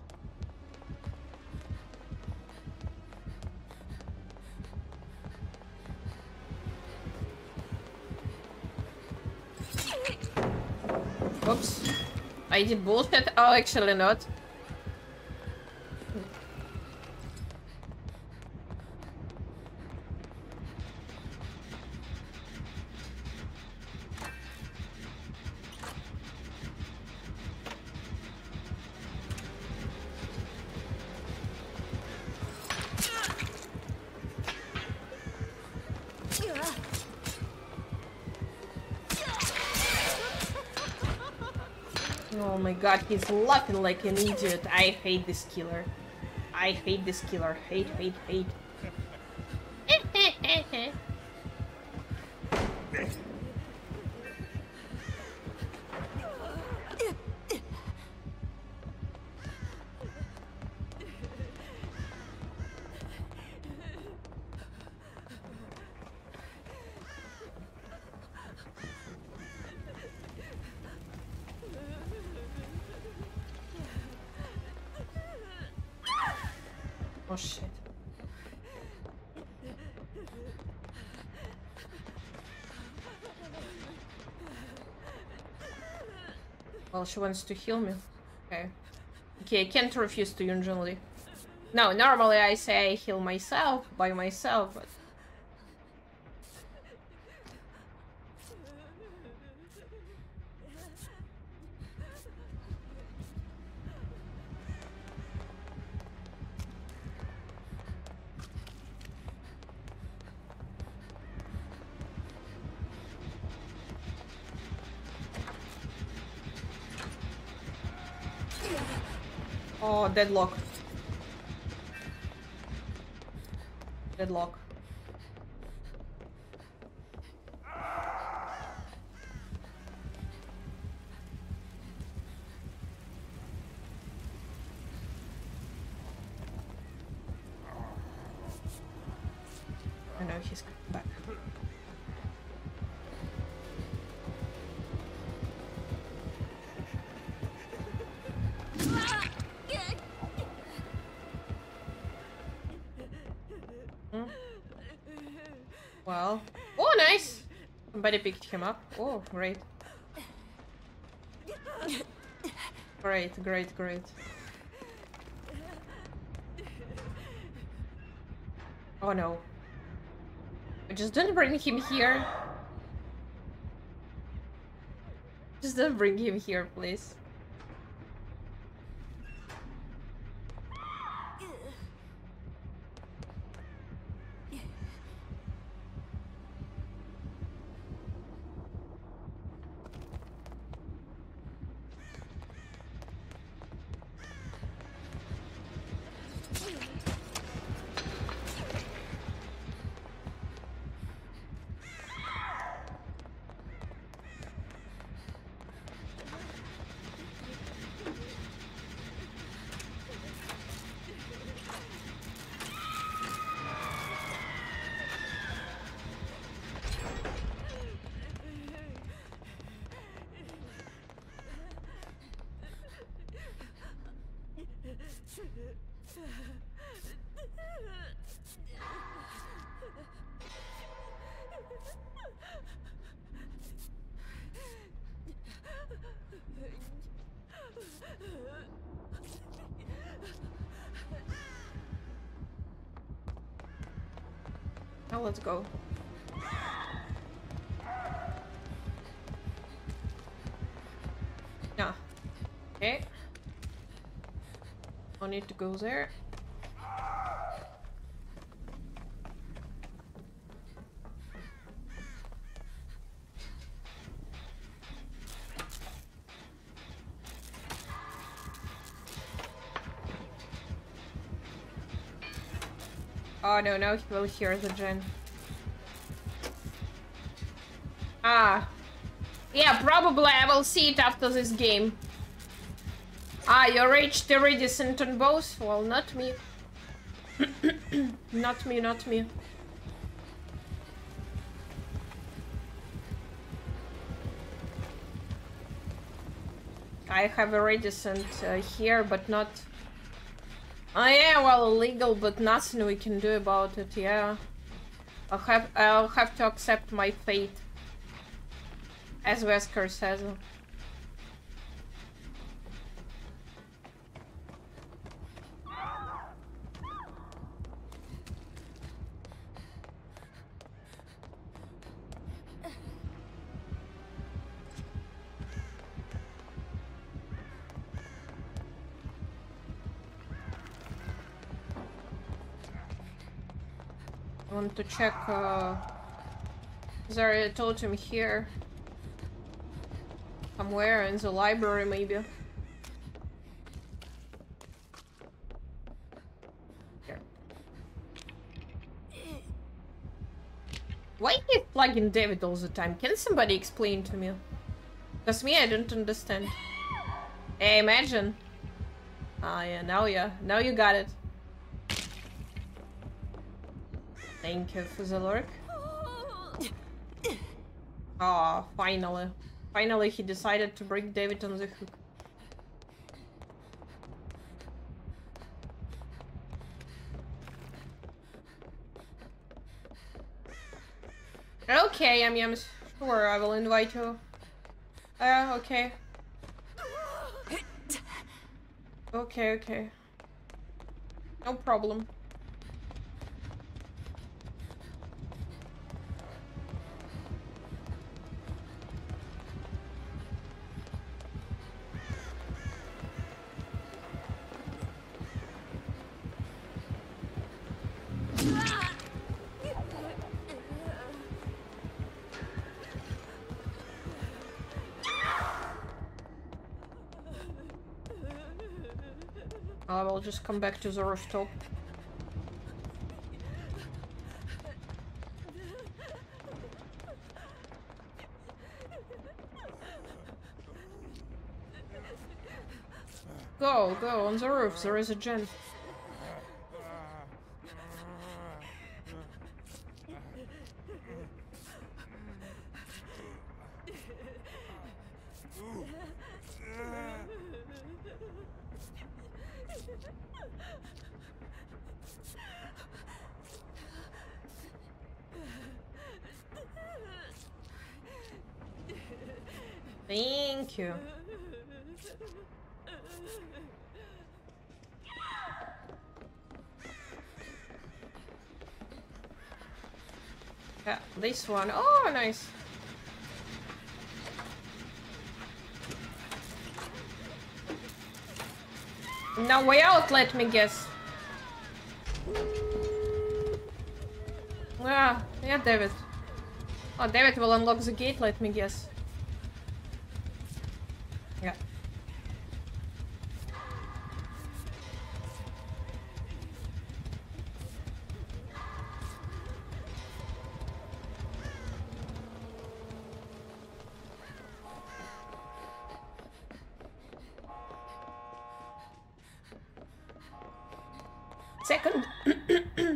Oops. I did bullshit? Oh, actually not. God, he's laughing like an idiot. I hate this killer. I hate this killer. Hate, hate, hate. She wants to heal me. Okay. Okay, I can't refuse to Yun-Jin Lee. No, normally I say I heal myself by myself, but... Deadlock. Deadlock. I know he's back. Somebody picked him up. Oh, great. Great, great, great. Oh no. Just don't bring him here. Just don't bring him here, please. Now let's go. I need to go there. Oh no, now he will hear the gen. Ah. Yeah, probably I will see it after this game. Ah, you reached the redescent on both? Well, not me. Not me, not me. I have a redescent here, but not... Oh yeah, well, illegal, but nothing we can do about it, yeah. I'll have to accept my fate. As Wesker says. I want to check, is there a totem here? Somewhere in the library, maybe. Here. Why you plugging David all the time? Can somebody explain to me? Because me, I don't understand. Hey, imagine. Ah, yeah. Now you got it. Thank you for the lurk. Oh, finally. Finally, he decided to bring David on the hook. Okay, I'm sure I will invite you. Okay. Okay. No problem. I will just come back to the rooftop. Go, on the roof, there is a gen. Thank you. Yeah, this one. Oh, nice. No way out, let me guess. Yeah, David. Oh, David will unlock the gate, let me guess. Yeah.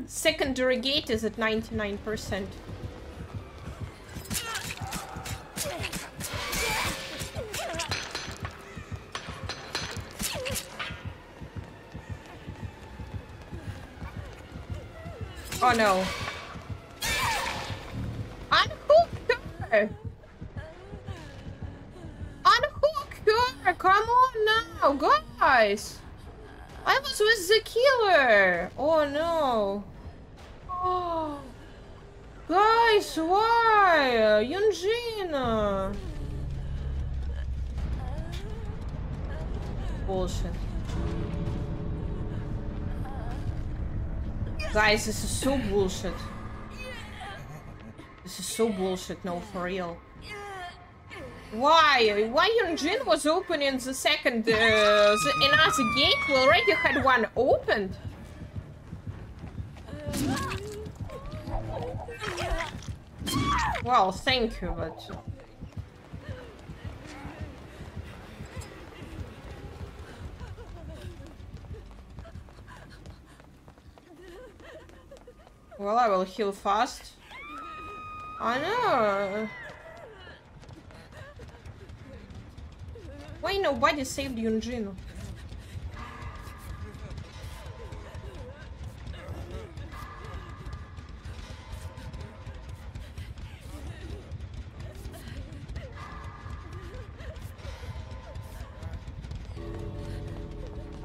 Secondary gate is at 99%. Oh no. Unhook her! Unhook her! Come on now, guys! I was with the killer! Oh no! Oh. Guys, why? Yun-Jin! Bullshit. Guys, this is so bullshit. This is so bullshit, no, for real. Why? Why Yun-Jin was opening the second, another gate? We already had one opened. Well, thank you, but... Well, I will heal fast. I know. Why nobody saved Yun-Jin?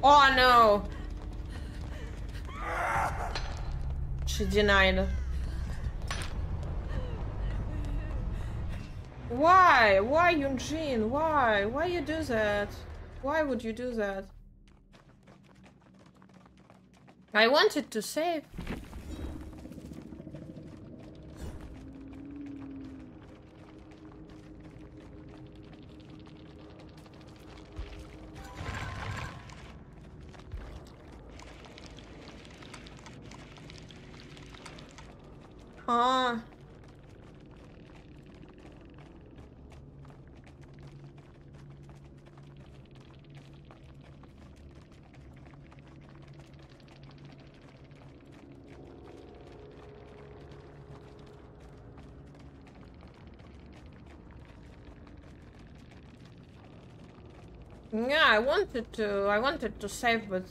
Oh no! She denied. Why? Why, Yun-Jin? Why? Why you do that? Why would you do that? I wanted to save. Ah. Yeah, I wanted to save, but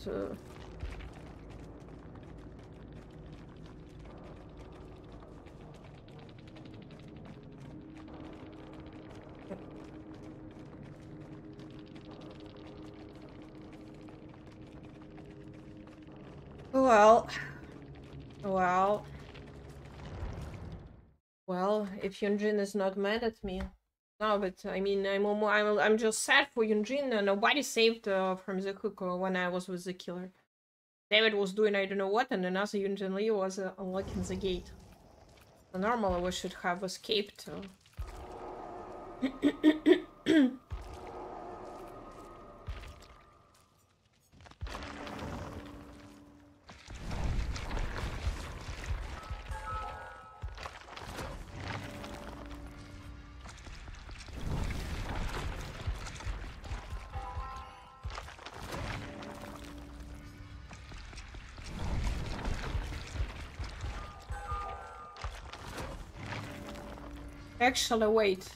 well, if Yun-Jin is not mad at me. No, but I mean, I'm just sad for Yun-Jin. Nobody saved from the hook when I was with the killer. David was doing I don't know what, and another Yun-Jin Lee was unlocking the gate. So normally we should have escaped. Actually, wait.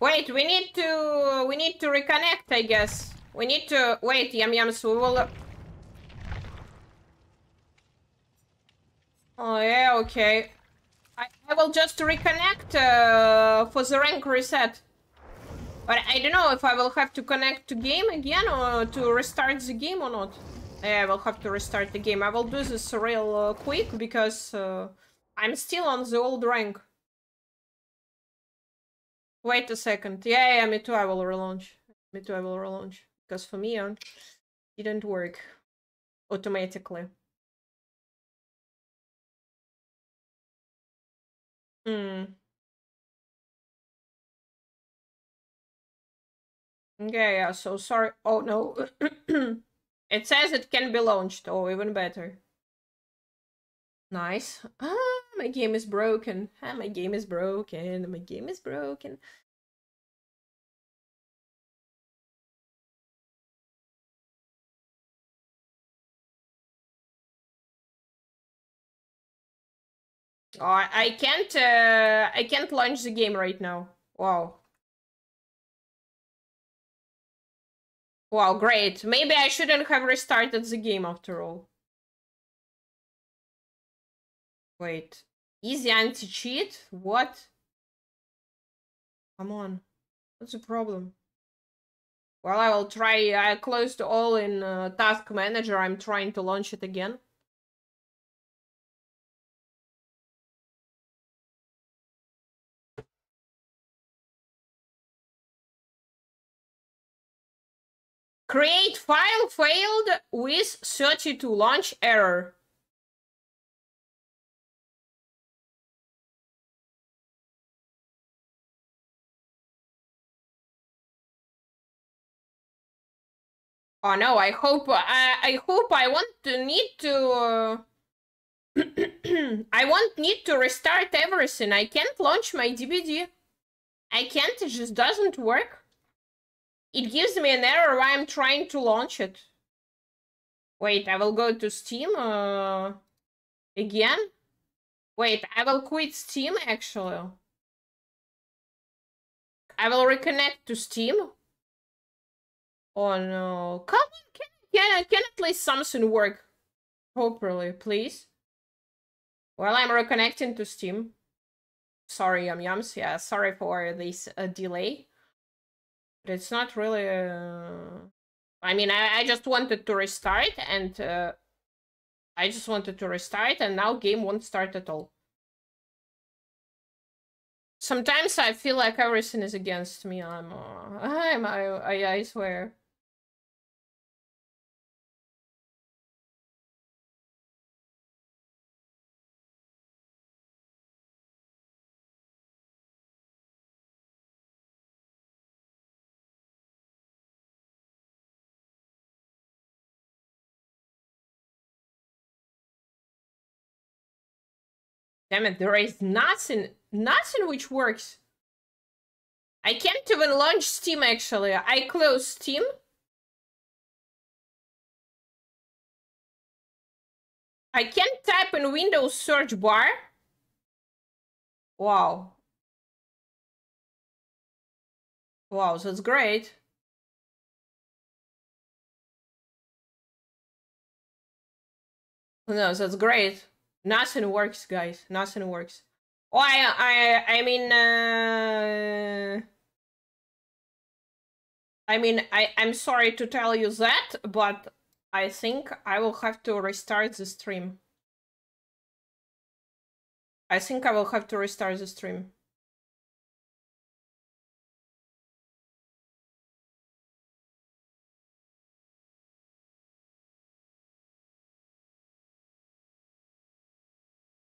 Wait, we need to reconnect, I guess. We need to wait, yum-yums, we will. Oh yeah, okay. I will just reconnect for the rank reset. But I don't know if I will have to connect to game again or to restart the game or not. Yeah, I will have to restart the game. I will do this real quick because I'm still on the old rank. Wait a second. Yeah, me too, I will relaunch. Me too, I will relaunch. Because for me, it didn't work automatically. Yeah, so sorry. Oh, no. It says it can be launched. Oh, even better. Nice. Ah, my game is broken. Ah, my game is broken. My game is broken. Oh, I can't launch the game right now. Wow. Wow, great. Maybe I shouldn't have restarted the game after all. Wait, easy anti-cheat? What? Come on, what's the problem? Well, I will try. I closed all in Task Manager. I'm trying to launch it again. Create file failed with 32 launch error. Oh no, I hope I won't need to I won't need to restart everything. I can't launch my DBD. I can't, it just doesn't work. It gives me an error while I'm trying to launch it. Wait, I will go to Steam again. Wait, I will quit Steam actually. I will reconnect to Steam. Oh no. Come on, can at least something work properly, please? Well, I'm reconnecting to Steam. Sorry, yum-yums. Yeah, sorry for this delay. But it's not really... I mean, I just wanted to restart and... I just wanted to restart and now game won't start at all. Sometimes I feel like everything is against me. I swear. Damn it, there is nothing which works. I can't even launch Steam actually. I close Steam. I can't type in Windows search bar. Wow. Wow, that's great. No, that's great. Nothing works, guys. Nothing works. Oh, I'm sorry to tell you that, but I think I will have to restart the stream. I think I will have to restart the stream.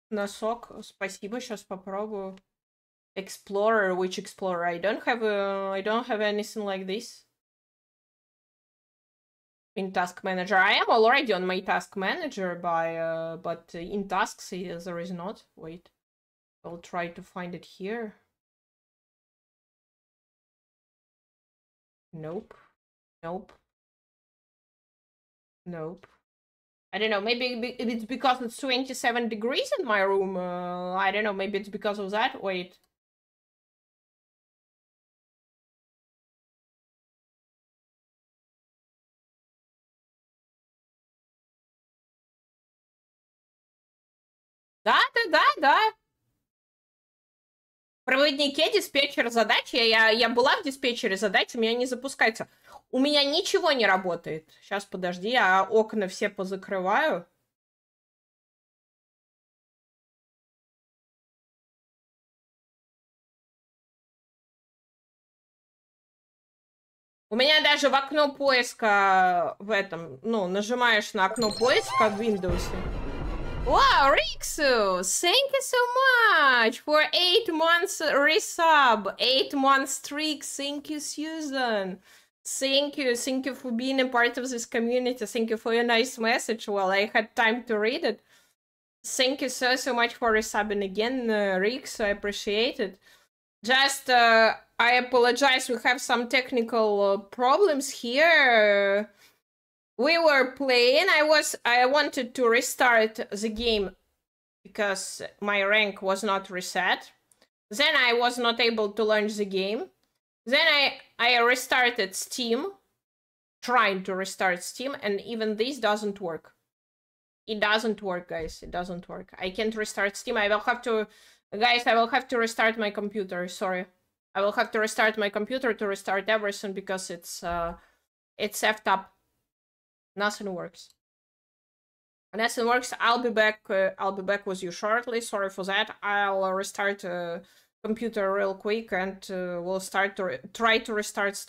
Носок, спасибо. Сейчас попробую. Explorer, which explorer? I don't have anything like this in task manager. I am already on my task manager, but in tasks there is not. Wait, I'll try to find it here. Nope. Nope. Nope. I don't know, maybe it's because it's 27 degrees in my room. I don't know, maybe it's because of that. Wait. Да. В проводнике диспетчер задач. Я была в диспетчере задач, у меня не запускается. У меня ничего не работает. Сейчас, подожди, я окна все позакрываю. У меня даже в окно поиска в этом... Ну, нажимаешь на окно поиска в Windows. Wow, Rixu! Thank you so much for 8 months resub. 8 months streak. Thank you, Susan. Thank you for being a part of this community. Thank you for your nice message. Well, I had time to read it. Thank you so much for resubbing again, Rick, so I appreciate it. Just, I apologize, we have some technical problems here. We were playing, I wanted to restart the game because my rank was not reset. Then I was not able to launch the game. Then I restarted Steam, trying to restart Steam, and even this doesn't work. It doesn't work, guys. It doesn't work. I can't restart Steam. I will have to... Guys, I will have to restart my computer. Sorry. I will have to restart my computer to restart everything because it's effed up. Nothing works. Nothing works. I'll be back with you shortly. Sorry for that. I'll restart... computer real quick and we'll start to try to restart